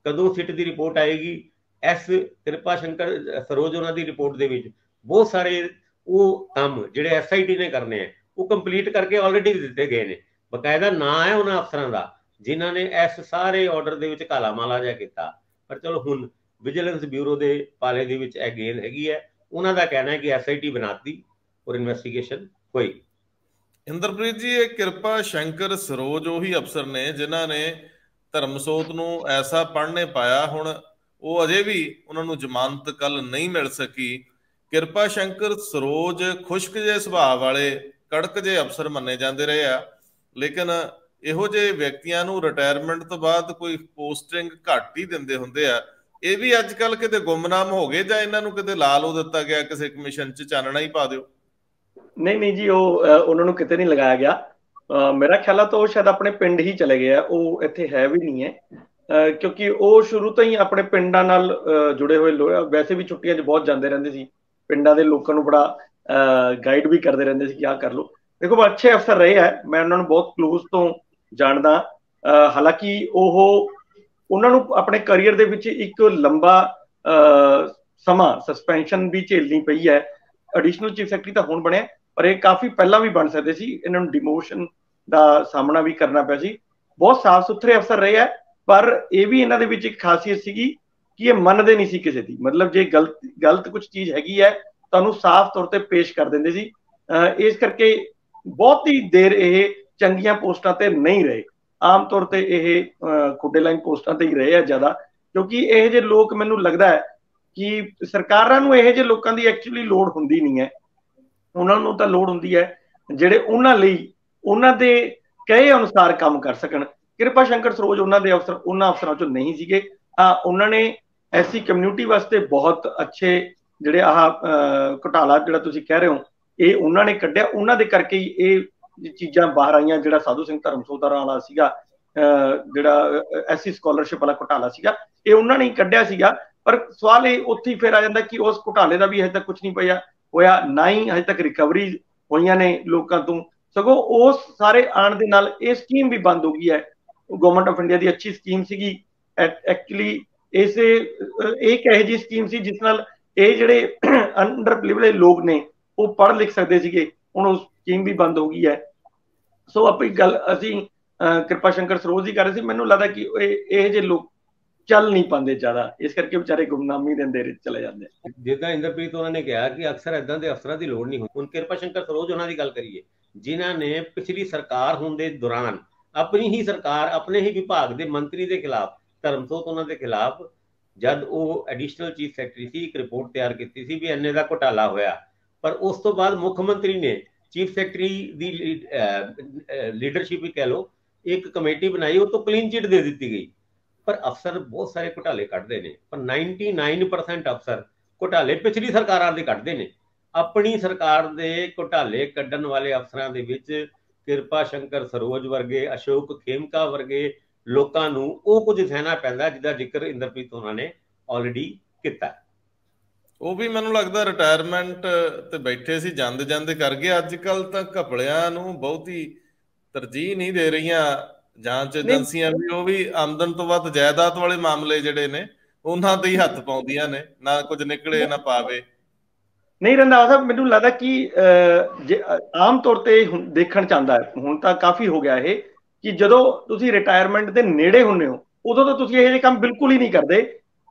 कदों सिट की रिपोर्ट आएगी। एस कृपा शंकर सरोज उन्हां दी रिपोर्ट दे विच बहुत सारे वो काम जिहड़े एस आई टी ने करने हैं वो कंप्लीट करके ऑलरेडी दिते गए ने, बकायदा ना है उन्हां अफसरां दा जिन्हां ने इस सारे ऑर्डर दे विच काला माला जा कीता। पर चलो हुण विजिलेंस ब्यूरो दे पाले दे विच इह गेंद हैगी है, उन्हां दा कहना है कि एस आई टी बनाती और इन्वेस्टिगेशन होएगी। इंद्रप्रीत जी, ये कृपा शंकर सरोज उही अफसर ने जिन्हां ने धर्मसोत नूं ऐसा पढ़ने पाया, हुण वो अजे भी उन्होंने जमानत कल नहीं मिल सकी। कृपा शंकर सरोज खुश्क जे सुभाव वाले कड़क जे अफसर मन्ने जाते रहे आ, लेकिन इहो जे व्यक्तियां नूं रिटायरमेंट तो बाद कोई पोस्टिंग घट ही दिंदे हुंदे आ। ये भी अजकल किते गुमनाम हो गए जां इन्हां नूं किते ला लो दिता गया किसी कमीशन च चानना ही पा दिओ? नहीं नहीं जी, वो उन्होंने किते नहीं लगाया गया। आ, मेरा ख्याल तो शायद अपने पिंड ही चले गए, वो इत्थे है भी नहीं है क्योंकि वो शुरू तो ही अपने पिंडा नाल जुड़े हुए लोग वैसे भी छुट्टियां बहुत जाते रहते सी, पिंडा दे लोकां नूं बड़ा गाइड भी करते रहते सी कि आ कर लो। देखो अच्छे अफसर रहे हैं, मैं उन्होंने बहुत क्लोज तो जानदा। हालांकि वो उन्होंने अपने करियर दे विच एक लंबा समा सस्पेंशन भी झेलनी पई है। एडिशनल चीफ सैकटरी तो हुण बने पर ये काफ़ी पहला भी बन सकते सी, इन्होंने डिमोशन का सामना भी करना पिया सी। बहुत साफ सुथरे अफसर रहे हैं पर यह भी इन्होंने एक खासियत सी कि ये मनते नहीं सी किसी की, मतलब जो गलत गलत कुछ चीज़ हैगी है तो उन्होंने साफ तौर पर पेश कर देंगे सी। इस करके बहुत ही देर ये चंगिया पोस्टा पर नहीं रहे, आम तौर पर यह खुडे लाइन पोस्टा पर ही रहे हैं ज़्यादा, क्योंकि यह जे लोग मैनू लगता है कि सरकारां नूं यह जे लोगों की एक्चुअली लोड़ हुंदी नहीं है, उन्होंने तो लोड़ हुंदी है जिहड़े उन्हां लई उन्हां दे कहे अनुसार काम कर सकण। कृपा शंकर सरोज उन्होंने अफसर उन्होंने अफसरों चो नहीं सीगे। हाँ, उन्होंने ऐसी कम्यूनिटी वास्ते बहुत अच्छे जोड़े आह घोटाला जो कह रहे हो ये उन्होंने कढ़िया, उन्होंने करके ही ये चीज़ा बाहर आई। जो साधु सिंह धर्मसोत वाला सीगा जोड़ा एस सी स्कॉलरशिप वाला घोटाला सीगा ये उन्होंने ही कढ़िया सीगा। पर सवाल ये उत्थे फिर आ जाता कि उस घोटाले का भी हजे तक कुछ नहीं पाया होया, ना ही हजे तक रिकवरी हुई ने लोगों तो, सगों उस सारे आने के नाल ये स्कीम भी बंद हो गई है। गवर्नमेंट ऑफ इंडिया की अच्छी स्कीम सी एक्चुअली, इस एक यह जी स्कीम सी जिस नाल ये जिहड़े अंडर प्रिविलेज लोग ने वो पढ़ लिख सकते सीगे, हुण स्कीम भी बंद हो गई है। सो अपनी गल असी कृपा शंकर सरोज ही कर रहे थे, मैनूं लगदा कि ये जे लोग चल नहीं पाते ज़्यादा, इस करके बेचारे गुमनामी दे अंधेरे चले जाते हैं। जिद्दां इंद्रप्रीत उन्होंने ने कहा कि अक्सर इदां दे अफसरां दी लोड़ नहीं हुंदी। हुण कृपा शंकर सरोज उन्हां दी गल करिए जिन्हां ने पिछली सरकार होंदे दौरान अपनी ही सरकार अपने ही विभाग के मंत्री के खिलाफ धर्मसोत उन्होंने खिलाफ जब वो एडिशनल चीफ सैकटरी सी एक रिपोर्ट तैयार की सी भी एने का घोटाला होया, पर उस तो बाद मुख्यमंत्री ने चीफ सैकटरी की लीडरशिप भी कह लो एक कमेटी बनाई और तो क्लीन चिट दे दी गई, पर अफसर बहुत सारे घोटाले कढ़ते हैं, पर निन्यानवे परसेंट अफसर घोटाले पिछली सरकारां दे कढ़ते हैं। अपनी सरकार दे घोटाले कढ़न वाले अफसरां दे विच कृपा शंकर सरोज वर्गे, अशोक खेमका वर्गे लोकां नूं ओह कुछ सहना पैंदा जिहदा जिक्र इंद्रप्रीत होणां ने ऑलरेडी कीता। ਉਹ ਵੀ ਮੈਨੂੰ ਲੱਗਦਾ ਰਿਟਾਇਰਮੈਂਟ ਤੇ ਬੈਠੇ ਸੀ ਜਾਂਦੇ ਜਾਂਦੇ ਕਰ ਗਏ। ਅੱਜ ਕੱਲ ਤਾਂ ਘਪਲਿਆਂ ਨੂੰ ਬਹੁਤੀ ਤਰਜੀਹ ਨਹੀਂ ਦੇ ਰਹੀਆਂ ਜਾਂਚ ਏਜੰਸੀਆਂ ਵੀ, ਉਹ ਵੀ ਆਮਦਨ ਤੋਂ ਵੱਧ ਜਾਇਦਾਦ ਵਾਲੇ ਮਾਮਲੇ ਜਿਹੜੇ ਨੇ ਉਹਨਾਂ ਤੇ ਹੀ ਹੱਥ ਪਾਉਂਦੀਆਂ ਨੇ, ਨਾ ਕੁਝ ਨਿਕਲੇ ਨਾ ਪਾਵੇ। ਨਹੀਂ ਰੰਧਾਵਾ ਸਾਹਿਬ, ਮੈਨੂੰ ਲੱਗਦਾ ਕਿ ਆਮ ਤੌਰ ਤੇ ਦੇਖਣ ਚਾਹੁੰਦਾ ਹੁਣ ਤਾਂ ਕਾਫੀ ਹੋ ਗਿਆ ਇਹ ਕਿ ਜਦੋਂ ਤੁਸੀਂ ਰਿਟਾਇਰਮੈਂਟ ਦੇ ਨੇੜੇ ਹੁੰਦੇ ਹੋ ਉਦੋਂ ਤਾਂ ਤੁਸੀਂ ਇਹ ਜਿਹੇ ਕੰਮ ਬਿਲਕੁਲ ਹੀ ਨਹੀਂ ਕਰਦੇ,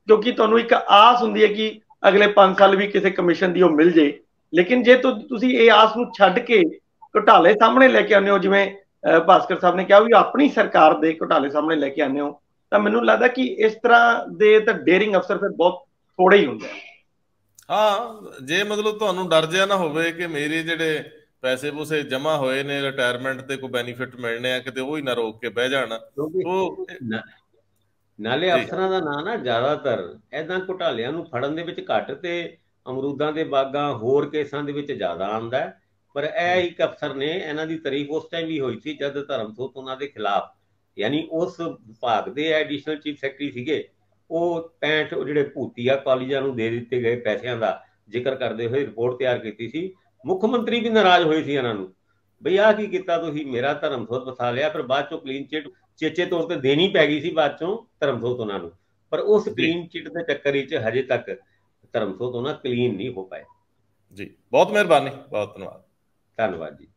ਕਿਉਂਕਿ ਤੁਹਾਨੂੰ ਇੱਕ ਆਸ ਹੁੰਦੀ ਹੈ ਕਿ अगले पांच साल भी किसी कमीशन की मिल जाए। लेकिन जे तो तुसी ये आस नूं छड्ड के घोटाले सामने लेके आने हो, जिवें भास्कर साहब ने कहा भी अपनी सरकार दे घोटाले सामने लेके आने हो, तो मैनूं लगदा कि इस तरह दे तां डेयरिंग अफसर फिर बहुत थोड़े ही हुंदे। हाँ, जे मतलब तुहानूं डर जिहा ना होवे कि मेरे जिहड़े पैसे पूसे जमा होए ने रिटायरमेंट ते कोई बेनीफिट मिलने आ किते ओही ना रोक के बह जाण। ਨਾਲੇ ਅਫਸਰਾਂ ਦਾ ਨਾਂ ਨਾ ਜ਼ਿਆਦਾਤਰ ਇਦਾਂ ਘੁਟਾਲਿਆਂ ਨੂੰ ਫੜਨ ਦੇ ਵਿੱਚ ਘੱਟ ਤੇ ਅਮਰੂਦਾਂ ਦੇ ਬਾਗਾਂ ਹੋਰ ਕੇਸਾਂ ਦੇ ਵਿੱਚ ਜ਼ਿਆਦਾ ਆਉਂਦਾ। ਪਰ ਇਹ ਇੱਕ ਅਫਸਰ ਨੇ, ਇਹਨਾਂ ਦੀ ਤਾਰੀਫ ਉਸ ਟਾਈਮ ਵੀ ਹੋਈ ਸੀ ਜਦ ਧਰਮਸੋਤ ਉਹਨਾਂ ਦੇ ਖਿਲਾਫ, ਯਾਨੀ ਉਸ ਵਿਭਾਗ ਦੇ ਐਡੀਸ਼ਨਲ ਚੀਫ ਸੈਕਟਰੀ ਸੀਗੇ, ਉਹ ਪੈਂਹਠ ਜਿਹੜੇ ਭੂਤੀਆ ਕਾਲਜਾਂ ਨੂੰ ਦੇ ਦਿੱਤੇ ਗਏ ਪੈਸਿਆਂ ਦਾ ਜ਼ਿਕਰ ਕਰਦੇ ਹੋਏ ਰਿਪੋਰਟ ਤਿਆਰ ਕੀਤੀ ਸੀ। ਮੁੱਖ ਮੰਤਰੀ ਵੀ ਨਾਰਾਜ਼ ਹੋਏ ਸੀ ਇਹਨਾਂ ਨੂੰ, ਬਈ ਆਹ ਕੀ ਕੀਤਾ ਤੁਸੀਂ, ਮੇਰਾ ਧਰਮਸੋਤ ਫਸਾ ਲਿਆ। ਪਰ ਬਾਅਦ ਚੋਂ ਕਲੀਨ ਚਿੱਟ ਚੇਚੇ ਤੌਰ ਤੇ ਦੇਣੀ ਪੈ ਗਈ ਸੀ ਬਾਅਦ ਚੋਂ ਧਰਮਸੋਤ ਉਹਨਾਂ ਨੂੰ, ਪਰ ਉਸ ਕਲੀਨ ਚਿੱਟ ਦੇ ਚੱਕਰ ਵਿੱਚ ਹਜੇ ਤੱਕ ਧਰਮਸੋਤ ਉਹਨਾਂ ਕਲੀਨ ਨਹੀਂ ਹੋ ਪਾਏ। ਜੀ, ਬਹੁਤ ਮਿਹਰਬਾਨੀ, ਬਹੁਤ ਧੰਨਵਾਦ। ਧੰਨਵਾਦ ਜੀ।